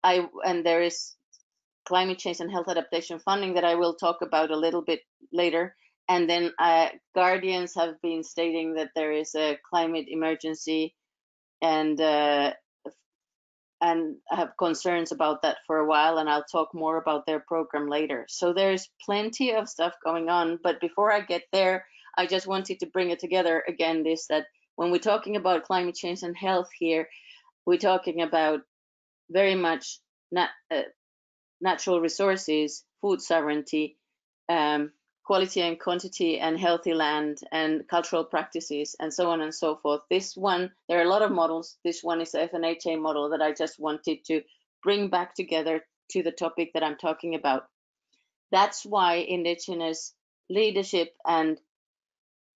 I, and there is climate change and health adaptation funding that I will talk about a little bit later. And then uh, Guardians have been stating that there is a climate emergency, and uh, and have concerns about that for a while, and I'll talk more about their program later. So there's plenty of stuff going on, but before I get there, I just wanted to bring it together again, this, that when we're talking about climate change and health here, we're talking about very much nat uh, natural resources, food sovereignty, um, quality and quantity, and healthy land, and cultural practices, and so on and so forth. This one, there are a lot of models. This one is the F N H A model that I just wanted to bring back together to the topic that I'm talking about. That's why Indigenous leadership and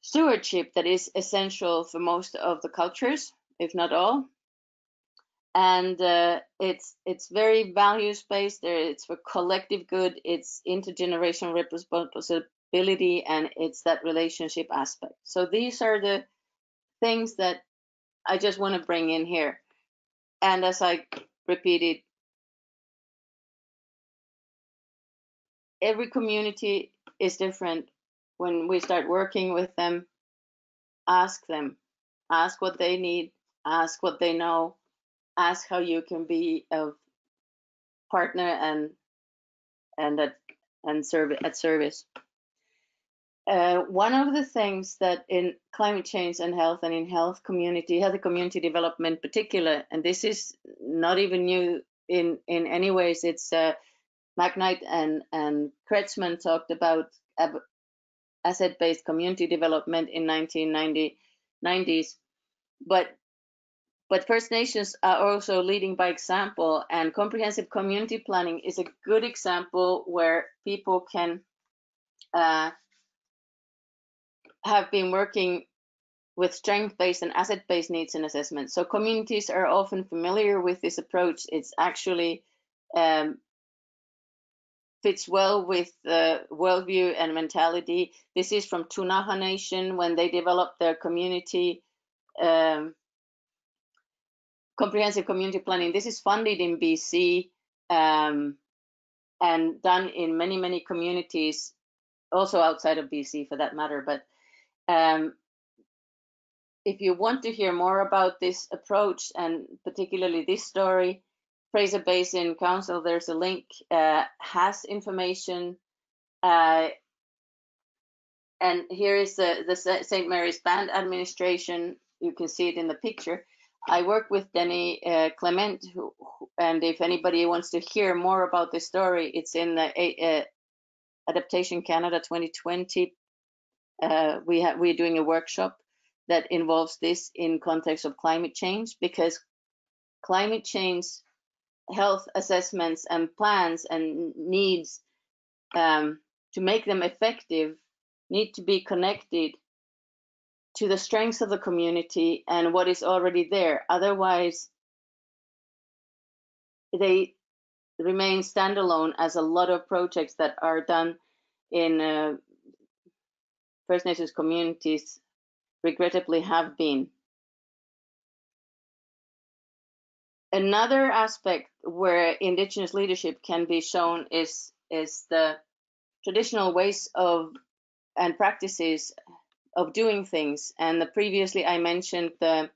stewardship, that is essential for most of the cultures, if not all. And uh, it's it's very values-based. It's for collective good. It's intergenerational responsibility, and it's that relationship aspect. So these are the things that I just want to bring in here. And as I repeated, every community is different. When we start working with them, ask them, ask what they need, ask what they know, ask how you can be a partner and and at and serve at service. Uh, one of the things that in climate change and health, and in health community, health community development particular, and this is not even new in in any ways. It's uh, McKnight and and Kretschmann talked about asset-based community development in nineteen nineties, but But First Nations are also leading by example, and comprehensive community planning is a good example where people can uh, have been working with strength-based and asset-based needs and assessments. So communities are often familiar with this approach. It's actually um, fits well with the uh, worldview and mentality. This is from Tunaha Nation when they developed their community um, comprehensive community planning. This is funded in B C um, and done in many, many communities, also outside of B C for that matter. But um, if you want to hear more about this approach, and particularly this story, Fraser Basin Council, there's a link, uh, has information. Uh, and here is the, the Saint Mary's Band administration. You can see it in the picture. I work with Denny uh, Clement, who, and if anybody wants to hear more about this story, it's in the uh, Adaptation Canada twenty twenty. Uh, we have we're doing a workshop that involves this in context of climate change, because climate change health assessments and plans and needs um, to make them effective need to be connected to the strengths of the community and what is already there. Otherwise, they remain standalone, as a lot of projects that are done in uh, First Nations communities regrettably have been. Another aspect where Indigenous leadership can be shown is, is the traditional ways of and practices of doing things. And the previously I mentioned the,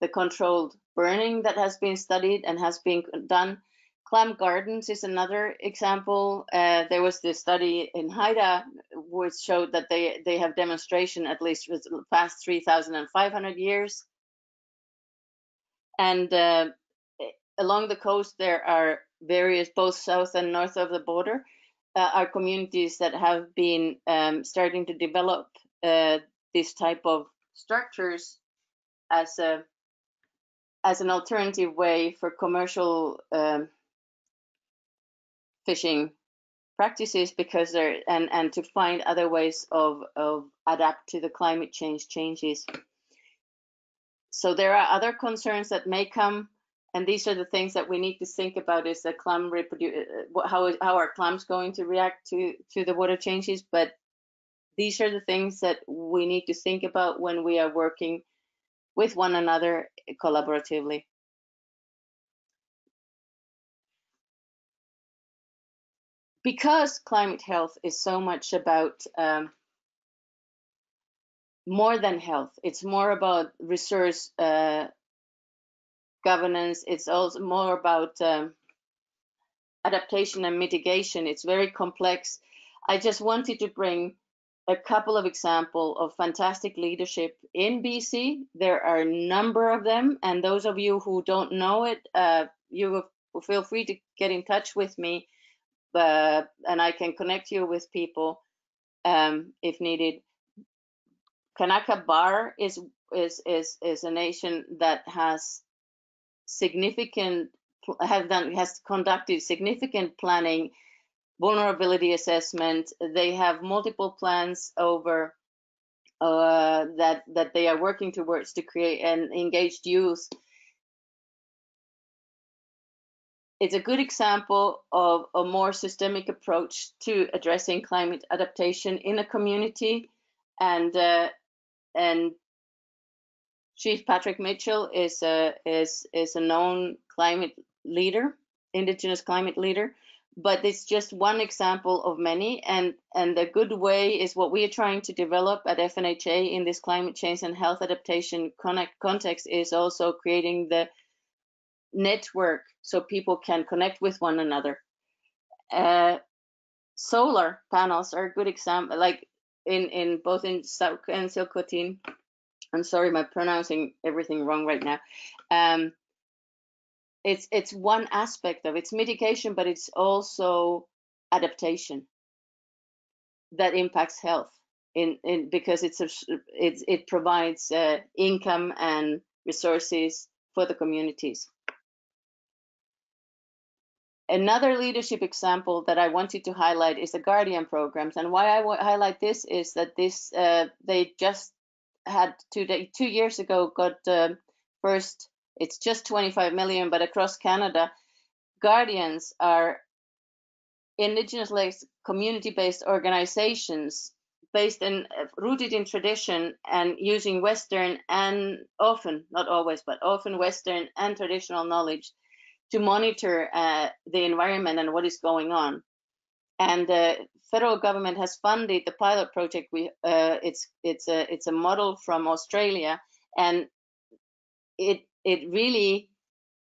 the controlled burning that has been studied and has been done. Clam gardens is another example. Uh, there was this study in Haida which showed that they, they have demonstration at least with the past three thousand five hundred years. And uh, along the coast, there are various, both south and north of the border, uh, are communities that have been um, starting to develop uh, this type of structures as a as an alternative way for commercial um, fishing practices, because they're and and to find other ways of of adapt to the climate change changes. So there are other concerns that may come. And these are the things that we need to think about: is the clam reproduce? How how are clams going to react to to the water changes? But these are the things that we need to think about when we are working with one another collaboratively. Because climate health is so much about um, more than health; it's more about resource Uh, governance, it's also more about um, adaptation and mitigation. It's very complex. I just wanted to bring a couple of examples of fantastic leadership in B C. There are a number of them, and those of you who don't know it, uh, you will feel free to get in touch with me, uh, and I can connect you with people um, if needed. Kanaka Bar is, is, is, is a nation that has significant have done has conducted significant planning, vulnerability assessment. They have multiple plans over uh, that that they are working towards to create an engaged youth. It's a good example of a more systemic approach to addressing climate adaptation in a community, and uh, and. Chief Patrick Mitchell is a is is a known climate leader, Indigenous climate leader, but it's just one example of many. And and the good way is what we are trying to develop at F N H A in this climate change and health adaptation connect context is also creating the network so people can connect with one another. Uh, solar panels are a good example, like in in both in Sukh and Tŝilhqot'in. I'm sorry, I'm pronouncing everything wrong right now. Um, it's it's one aspect of it's mitigation, but it's also adaptation that impacts health in, in because it's, a, it's it provides uh, income and resources for the communities. Another leadership example that I wanted to highlight is the Guardian programs, and why I highlight this is that this uh, they just had two, day, two years ago got uh, first, it's just twenty-five million, but across Canada, Guardians are Indigenous community-based organizations based in, uh, rooted in tradition and using Western and often, not always, but often Western and traditional knowledge to monitor uh, the environment and what is going on. And the federal government has funded the pilot project. We uh, it's it's a it's a model from Australia, and it it really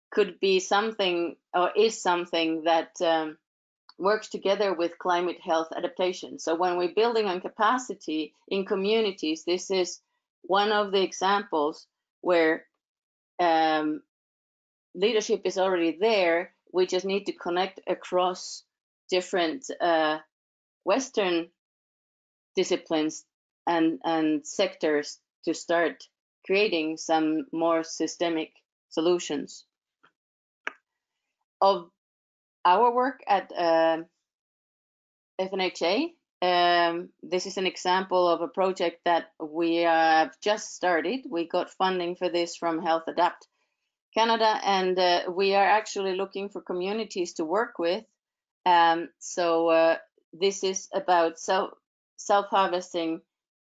could be something or is something that um, works together with climate health adaptation. So when we're building on capacity in communities, this is one of the examples where um, leadership is already there. We just need to connect across different uh, Western disciplines and, and sectors to start creating some more systemic solutions. Of our work at uh, F N H A, um, this is an example of a project that we have just started. We got funding for this from Health Adapt Canada, and uh, we are actually looking for communities to work with. Um, so uh, this is about self, self-harvesting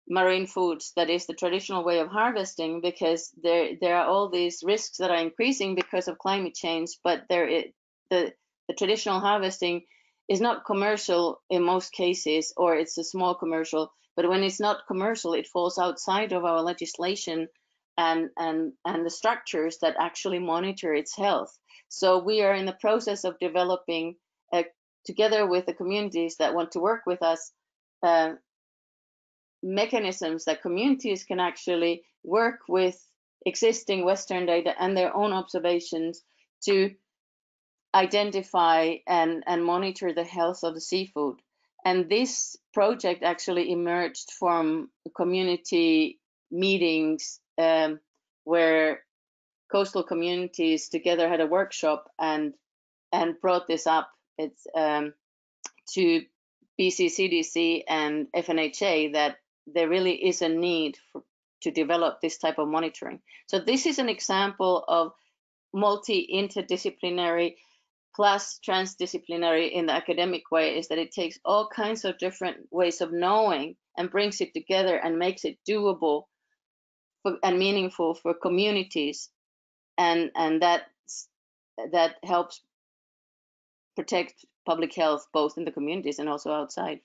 marine foods. That is the traditional way of harvesting, because there there are all these risks that are increasing because of climate change, but there is, the, the traditional harvesting is not commercial in most cases, or it's a small commercial, but when it's not commercial, it falls outside of our legislation and and and the structures that actually monitor its health. So we are in the process of developing, uh, together with the communities that want to work with us, uh, mechanisms that communities can actually work with existing Western data and their own observations to identify and, and monitor the health of the seafood. And this project actually emerged from community meetings um, where coastal communities together had a workshop and and brought this up. It's um, to B C C D C and F N H A that there really is a need for, to develop this type of monitoring. So this is an example of multi-interdisciplinary plus transdisciplinary in the academic way, is that it takes all kinds of different ways of knowing and brings it together and makes it doable for, and meaningful for communities, and and that that helps protect public health both in the communities and also outside.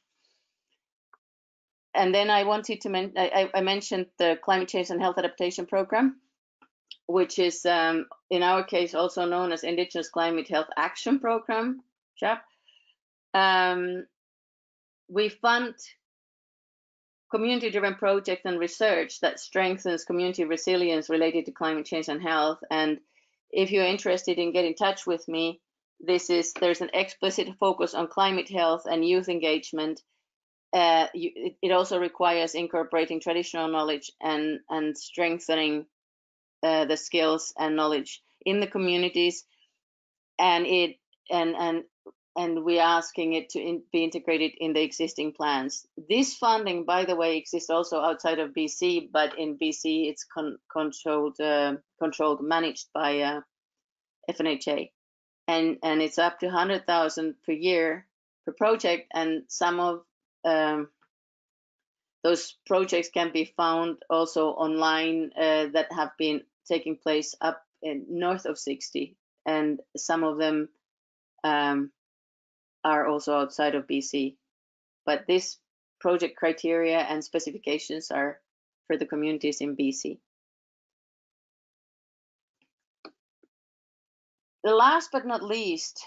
And then I wanted to mention, I, I mentioned the Climate Change and Health Adaptation Program, which is um, in our case also known as Indigenous Climate Health Action Program, CHAP. Um, we fund community-driven projects and research that strengthens community resilience related to climate change and health. And if you're interested in getting in touch with me, this is, there's an explicit focus on climate health and youth engagement. Uh, you, it also requires incorporating traditional knowledge and, and strengthening uh, the skills and knowledge in the communities, and it and and and we're asking it to in, be integrated in the existing plans. This funding, by the way, exists also outside of B C, but in B C it's con, controlled, uh, controlled, managed by uh, F N H A, and and it's up to one hundred thousand per year per project, and some of Um, those projects can be found also online uh, that have been taking place up in north of sixty, and some of them um, are also outside of B C. But this project criteria and specifications are for the communities in B C. The last but not least,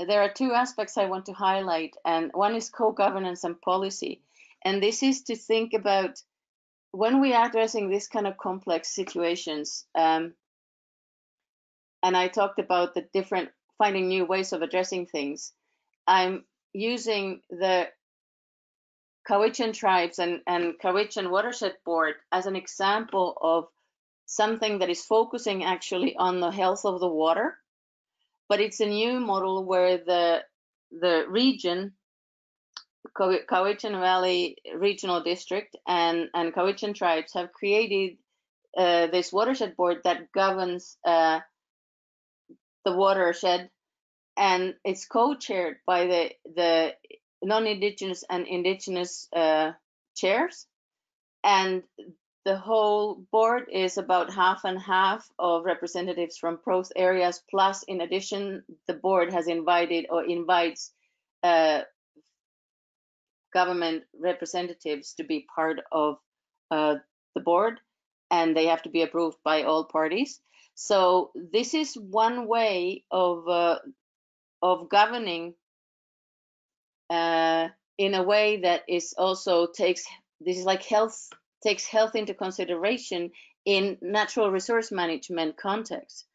there are two aspects I want to highlight, and one is co-governance and policy. And this is to think about when we are addressing this kind of complex situations, um, and I talked about the different finding new ways of addressing things. I'm using the Cowichan tribes and, and Cowichan Watershed Board as an example of something that is focusing actually on the health of the water. But it's a new model where the the region, Cowichan Valley Regional District and, and Cowichan tribes have created uh, this watershed board that governs uh, the watershed, and it's co-chaired by the, the non-Indigenous and Indigenous uh, chairs. And the whole board is about half and half of representatives from both areas, plus in addition, the board has invited or invites uh, government representatives to be part of uh, the board, and they have to be approved by all parties. So this is one way of, uh, of governing uh, in a way that is also takes, this is like health, takes health into consideration in natural resource management context.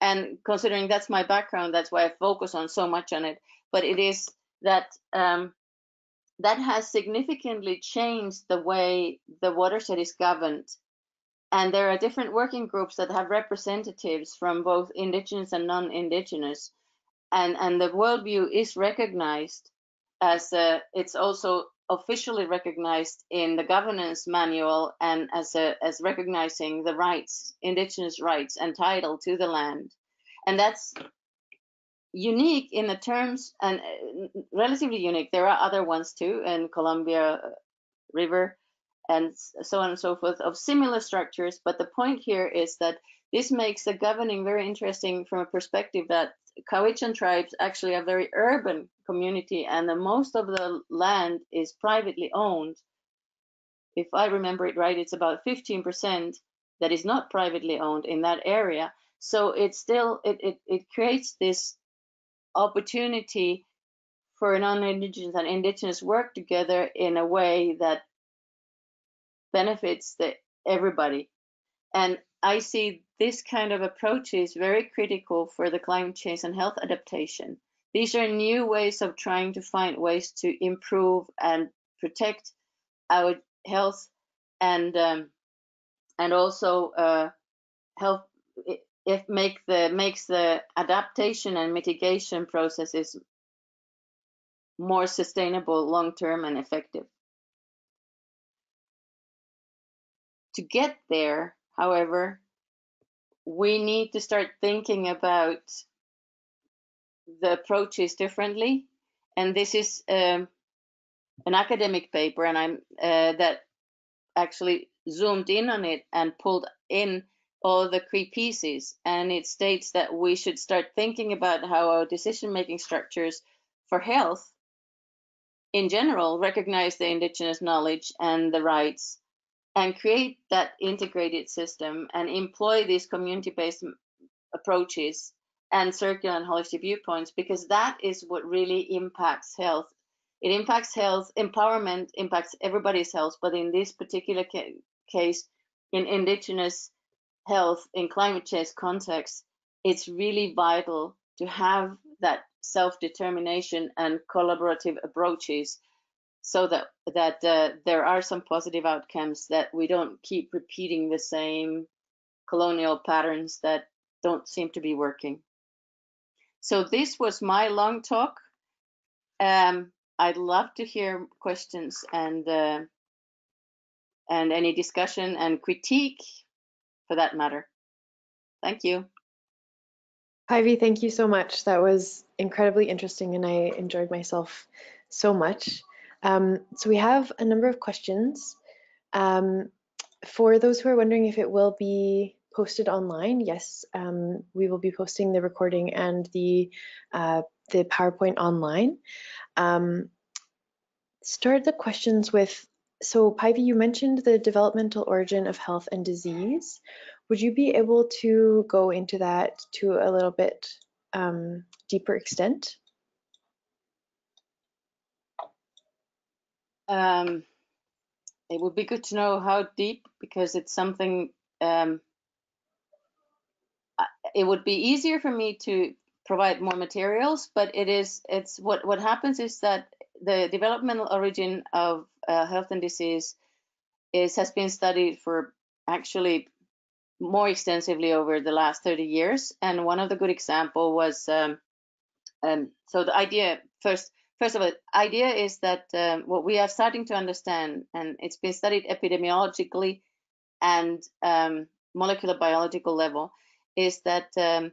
And considering that's my background, that's why I focus on so much on it. But it is that um, that has significantly changed the way the watershed is governed. And there are different working groups that have representatives from both Indigenous and non-Indigenous. And, and the worldview is recognized as a, it's also officially recognized in the governance manual and as a, as recognizing the rights, Indigenous rights and title to the land. And that's unique in the terms and relatively unique. There are other ones too, in Columbia River and so on and so forth, of similar structures. But the point here is that this makes the governing very interesting from a perspective that Cowichan tribes actually are a very urban community, and the most of the land is privately owned. If I remember it right, it's about fifteen percent that is not privately owned in that area. So it still it it, it creates this opportunity for non-Indigenous and Indigenous work together in a way that benefits the everybody. And I see this kind of approach is very critical for the climate change and health adaptation. These are new ways of trying to find ways to improve and protect our health and um, and also uh, help if make the makes the adaptation and mitigation processes more sustainable, long-term, and effective. To get there, however, we need to start thinking about the approaches differently. And this is um, an academic paper, and I'm uh, that actually zoomed in on it and pulled in all the key pieces. And it states that we should start thinking about how our decision-making structures for health in general recognize the Indigenous knowledge and the rights, and create that integrated system and employ these community-based approaches and circular and holistic viewpoints, because that is what really impacts health. It impacts health, empowerment impacts everybody's health, but in this particular ca case, in Indigenous health, in climate change context, it's really vital to have that self-determination and collaborative approaches, so that that uh, there are some positive outcomes, that we don't keep repeating the same colonial patterns that don't seem to be working. So this was my long talk. Um, I'd love to hear questions and uh, and any discussion and critique, for that matter. Thank you. Paivi, thank you so much. That was incredibly interesting, and I enjoyed myself so much. Um, so we have a number of questions. Um, for those who are wondering if it will be posted online, yes, um, we will be posting the recording and the, uh, the PowerPoint online. Um, start the questions with, so Paivi, you mentioned the developmental origin of health and disease. Would you be able to go into that to a little bit um, deeper extent? Um, it would be good to know how deep, because it's something, um, it would be easier for me to provide more materials, but it is, it's what, what happens is that the developmental origin of uh, health and disease is, has been studied for actually more extensively over the last thirty years. And one of the good example was, um, um, so the idea first, First of all, idea is that um, what we are starting to understand, and it's been studied epidemiologically and um, molecular biological level, is that um,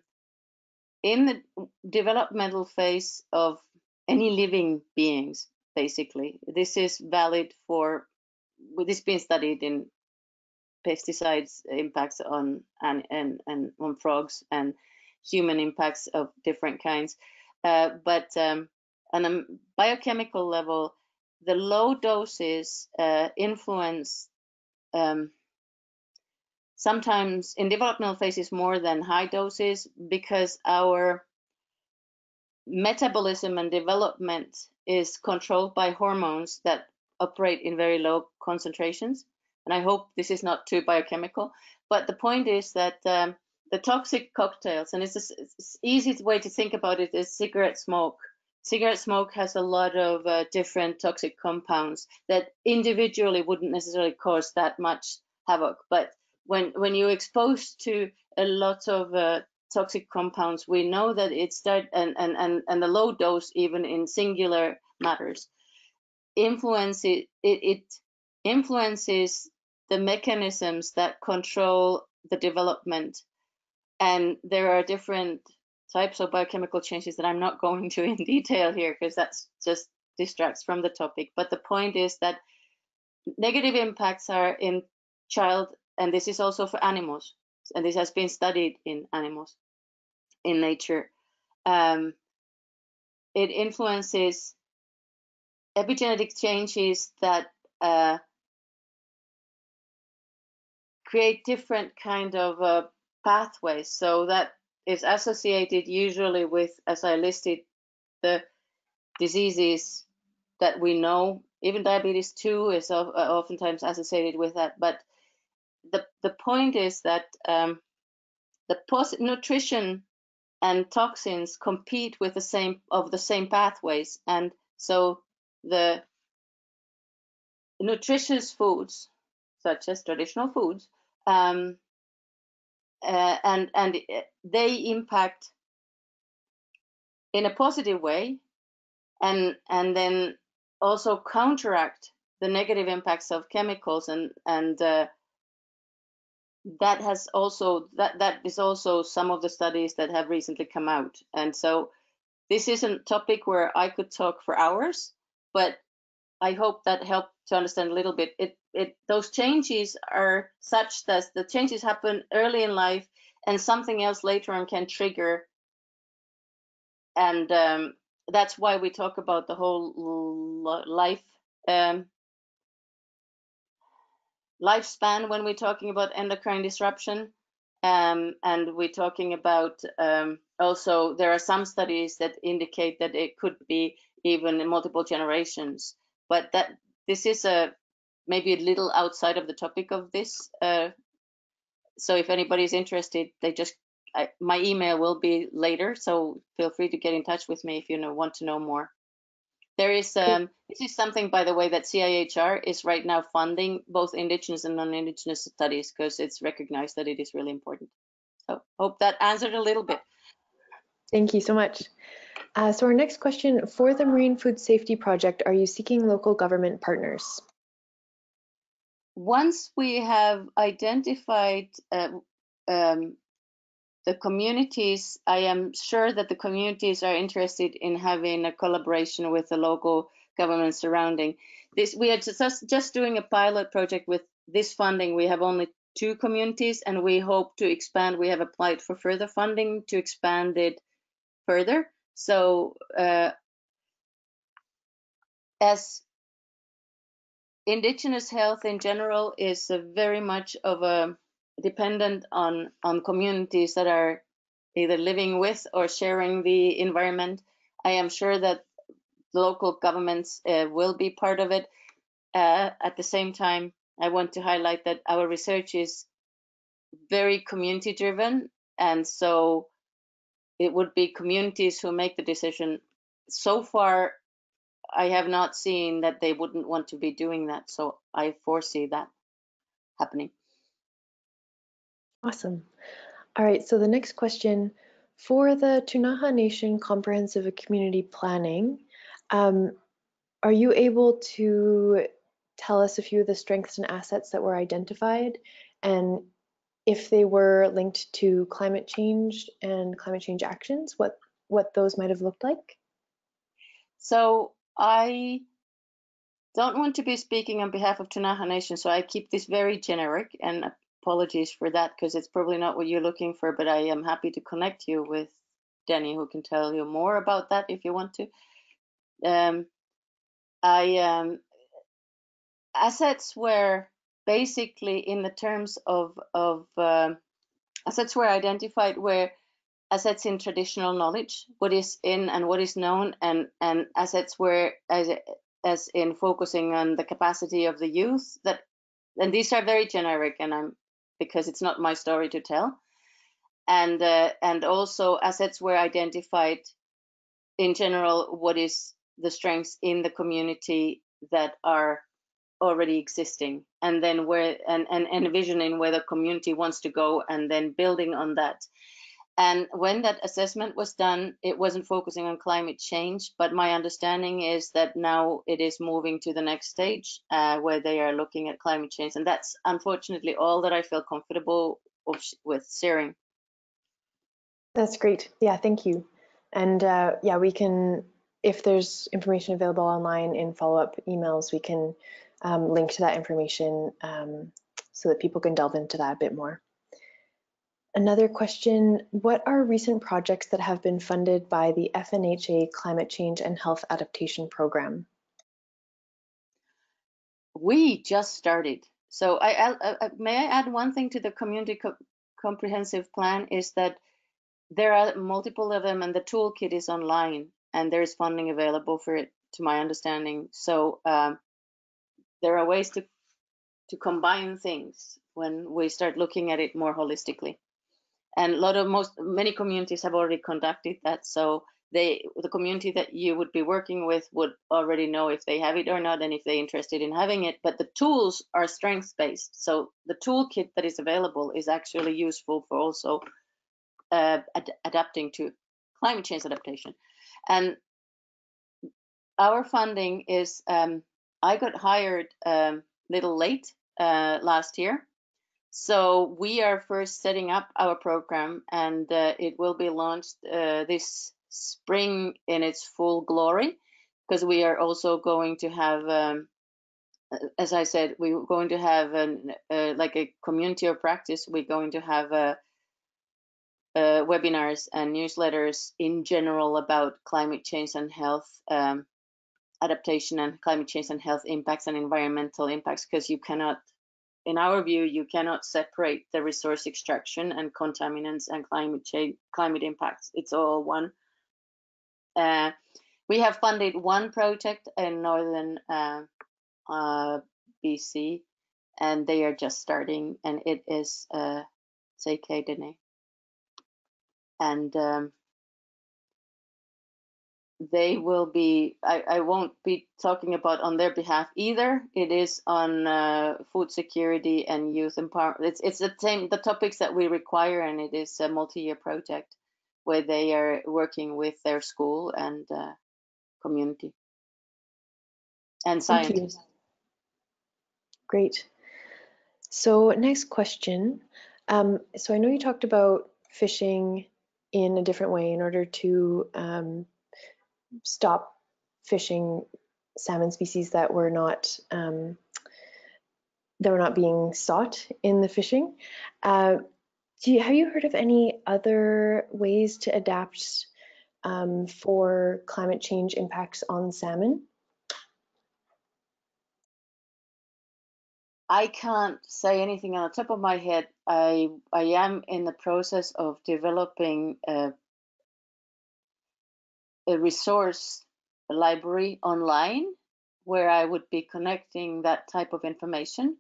in the developmental phase of any living beings, basically, this is valid for, this has been studied in pesticides impacts on and, and, and on frogs and human impacts of different kinds, uh, but um, on a biochemical level, the low doses uh, influence um, sometimes in developmental phases more than high doses, because our metabolism and development is controlled by hormones that operate in very low concentrations. and I hope this is not too biochemical, but the point is that um, the toxic cocktails, and it's the easiest way to think about it is cigarette smoke. Cigarette smoke has a lot of uh, different toxic compounds that individually wouldn't necessarily cause that much havoc, but when when you're exposed to a lot of uh, toxic compounds, we know that it start and and and and the low dose, even in singular matters, influences it, it influences the mechanisms that control the development, and there are different types of biochemical changes that I'm not going to in detail here because that's just distracts from the topic. But the point is that negative impacts are in child, and this is also for animals, and this has been studied in animals, in nature. Um, it influences epigenetic changes that uh, create different kind of uh, pathways. So that is associated usually with, as I listed, the diseases that we know. Even diabetes two is of, uh, oftentimes associated with that. But the the point is that um, the post nutrition and toxins compete with the same of the same pathways, and so the nutritious foods, such as traditional foods, um, Uh, and and they impact in a positive way, and and then also counteract the negative impacts of chemicals, and and uh, that has also that that is also some of the studies that have recently come out. And so this is a topic where I could talk for hours, but I hope that helped to understand a little bit. It It, those changes are such that the changes happen early in life, and something else later on can trigger, and um, that's why we talk about the whole life um, lifespan when we're talking about endocrine disruption, um, and we're talking about um, also there are some studies that indicate that it could be even in multiple generations, but that this is a maybe a little outside of the topic of this. Uh, so if anybody's interested, they just, I, my email will be later, so feel free to get in touch with me if you know, want to know more. There is, um, this is something, by the way, that C I H R is right now funding both Indigenous and non-Indigenous studies because it's recognized that it is really important. So hope that answered a little bit. Thank you so much. Uh, so our next question, for the Marine Food Safety Project, are you seeking local government partners? Once we have identified uh, um, the communities, I am sure that the communities are interested in having a collaboration with the local government surrounding. This, we are just, just doing a pilot project with this funding. We have only two communities, and we hope to expand. We have applied for further funding to expand it further. So uh, as Indigenous health in general is very much of a dependent on, on communities that are either living with or sharing the environment. I am sure that local governments uh, will be part of it. Uh, at the same time, I want to highlight that our research is very community driven, and so it would be communities who make the decision. So far, I have not seen that they wouldn't want to be doing that, so I foresee that happening. Awesome. All right, so the next question, for the Tunaha Nation Comprehensive Community Planning, um, are you able to tell us a few of the strengths and assets that were identified, and if they were linked to climate change and climate change actions, what, what those might have looked like? So I don't want to be speaking on behalf of Tunaha Nation, so I keep this very generic, and apologies for that because it's probably not what you're looking for, but I am happy to connect you with Denny, who can tell you more about that if you want to. Um, I um, assets were basically in the terms of, of uh, assets were identified where assets in traditional knowledge, what is in and what is known, and, and assets were as, as in focusing on the capacity of the youth that and these are very generic, and I'm because it's not my story to tell. And uh, and also assets were identified in general, what is the strengths in the community that are already existing, and then where and, and envisioning where the community wants to go, and then building on that. And when that assessment was done, it wasn't focusing on climate change, but my understanding is that now it is moving to the next stage uh, where they are looking at climate change. And that's unfortunately all that I feel comfortable with sharing. That's great. Yeah, thank you. And uh, yeah, we can, if there's information available online in follow-up emails, we can um, link to that information um, so that people can delve into that a bit more. Another question, what are recent projects that have been funded by the F N H A Climate Change and Health Adaptation Program? We just started. So I, I, I, may I add one thing to the Community co Comprehensive Plan is that there are multiple of them, and the toolkit is online, and there is funding available for it, to my understanding. So um, there are ways to, to combine things when we start looking at it more holistically. And a lot of most many communities have already conducted that, so they the community that you would be working with would already know if they have it or not, and if they're interested in having it. But the tools are strengths-based, so the toolkit that is available is actually useful for also uh, ad adapting to climate change adaptation. And our funding is um, I got hired a um, little late uh, last year. So we are first setting up our program, and uh, it will be launched uh, this spring in its full glory, because we are also going to have, um, as I said, we're going to have an, uh, like a community of practice. We're going to have uh, uh, webinars and newsletters in general about climate change and health um, adaptation, and climate change and health impacts and environmental impacts, because you cannot, in our view, you cannot separate the resource extraction and contaminants and climate change, climate impacts. It's all one. Uh, we have funded one project in northern uh, uh, B C, and they are just starting, and it is uh, Tsleil-Waututh Dene. And um, they will be, I, I won't be talking about on their behalf either. It is on uh, food security and youth empowerment. It's, it's the same, the topics that we require, and it is a multi-year project where they are working with their school and uh, community and scientists. Great. So next question. Um, so I know you talked about fishing in a different way in order to um, stop fishing salmon species that were not um, that were not being sought in the fishing. Uh, do you, have you heard of any other ways to adapt um, for climate change impacts on salmon? I can't say anything on the top of my head. I I am in the process of developing a a resource a library online where I would be connecting that type of information.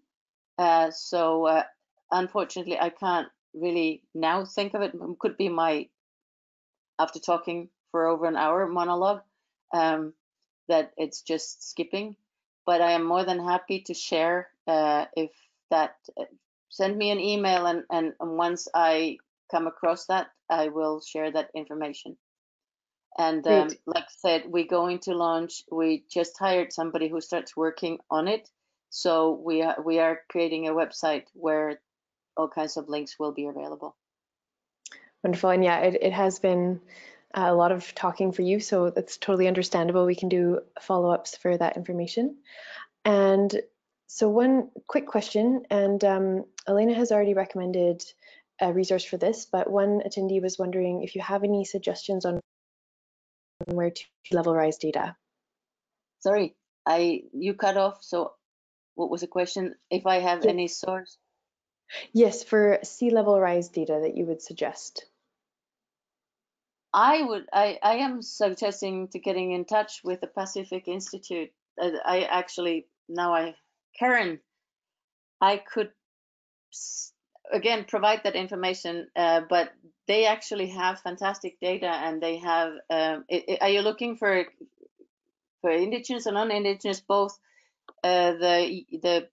Uh, so uh, unfortunately, I can't really now think of it. It could be my, after talking for over an hour monologue, um, that it's just skipping. But I am more than happy to share uh, if that, uh, send me an email, and, and once I come across that, I will share that information. And um, like I said, we're going to launch, we just hired somebody who starts working on it. So we are, we are creating a website where all kinds of links will be available. Wonderful. And yeah, it, it has been a lot of talking for you, so that's totally understandable. We can do follow-ups for that information. And so one quick question, and um, Elena has already recommended a resource for this, but one attendee was wondering if you have any suggestions on where to level rise data. Sorry, I you cut off. So what was the question? If I have yeah. any source? Yes, for sea level rise data that you would suggest. I would. I I am suggesting to getting in touch with the Pacific Institute. I, I actually now I Karen I could again provide that information, uh, but they actually have fantastic data, and they have. Um, it, it, are you looking for for Indigenous and non-Indigenous both? Uh, the the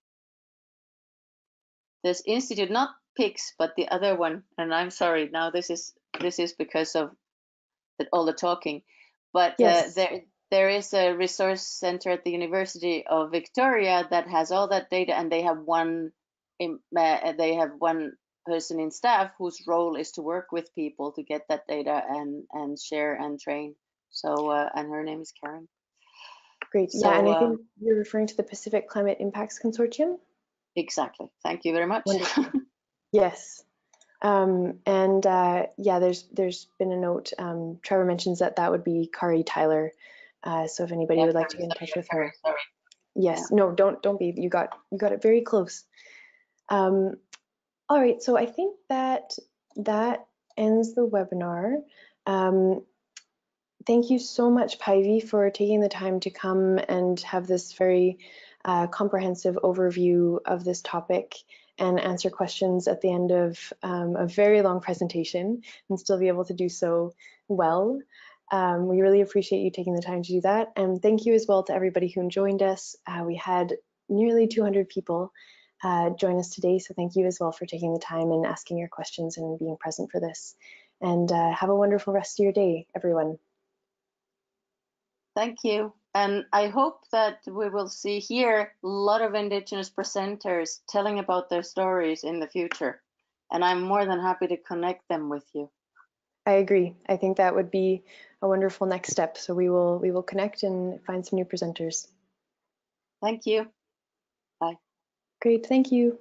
this institute, not P I C S, but the other one. And I'm sorry, now this is this is because of the, all the talking. But yes. uh, there there is a resource center at the University of Victoria that has all that data, and they have one in, uh, they have one person in staff whose role is to work with people to get that data and and share and train. So uh, and her name is Karen. Great. So, yeah, and I think uh, you're referring to the Pacific Climate Impacts Consortium. Exactly. Thank you very much. Yes. Um, and uh, yeah, there's there's been a note. Um, Trevor mentions that that would be Kari Tyler. Uh, so if anybody yeah, would like sorry, to get in touch sorry, with her. Sorry. Yes. Yeah. No. Don't don't be. You got you got it very close. Um, all right. So I think that that ends the webinar. Um, Thank you so much, Paivi, for taking the time to come and have this very uh, comprehensive overview of this topic and answer questions at the end of um, a very long presentation and still be able to do so well. Um, we really appreciate you taking the time to do that. And thank you as well to everybody who joined us. Uh, we had nearly two hundred people uh, join us today. So thank you as well for taking the time and asking your questions and being present for this. And uh, have a wonderful rest of your day, everyone. Thank you. And I hope that we will see here a lot of Indigenous presenters telling about their stories in the future. And I'm more than happy to connect them with you. I agree. I think that would be a wonderful next step. So we will we will connect and find some new presenters. Thank you. Bye. Great. Thank you.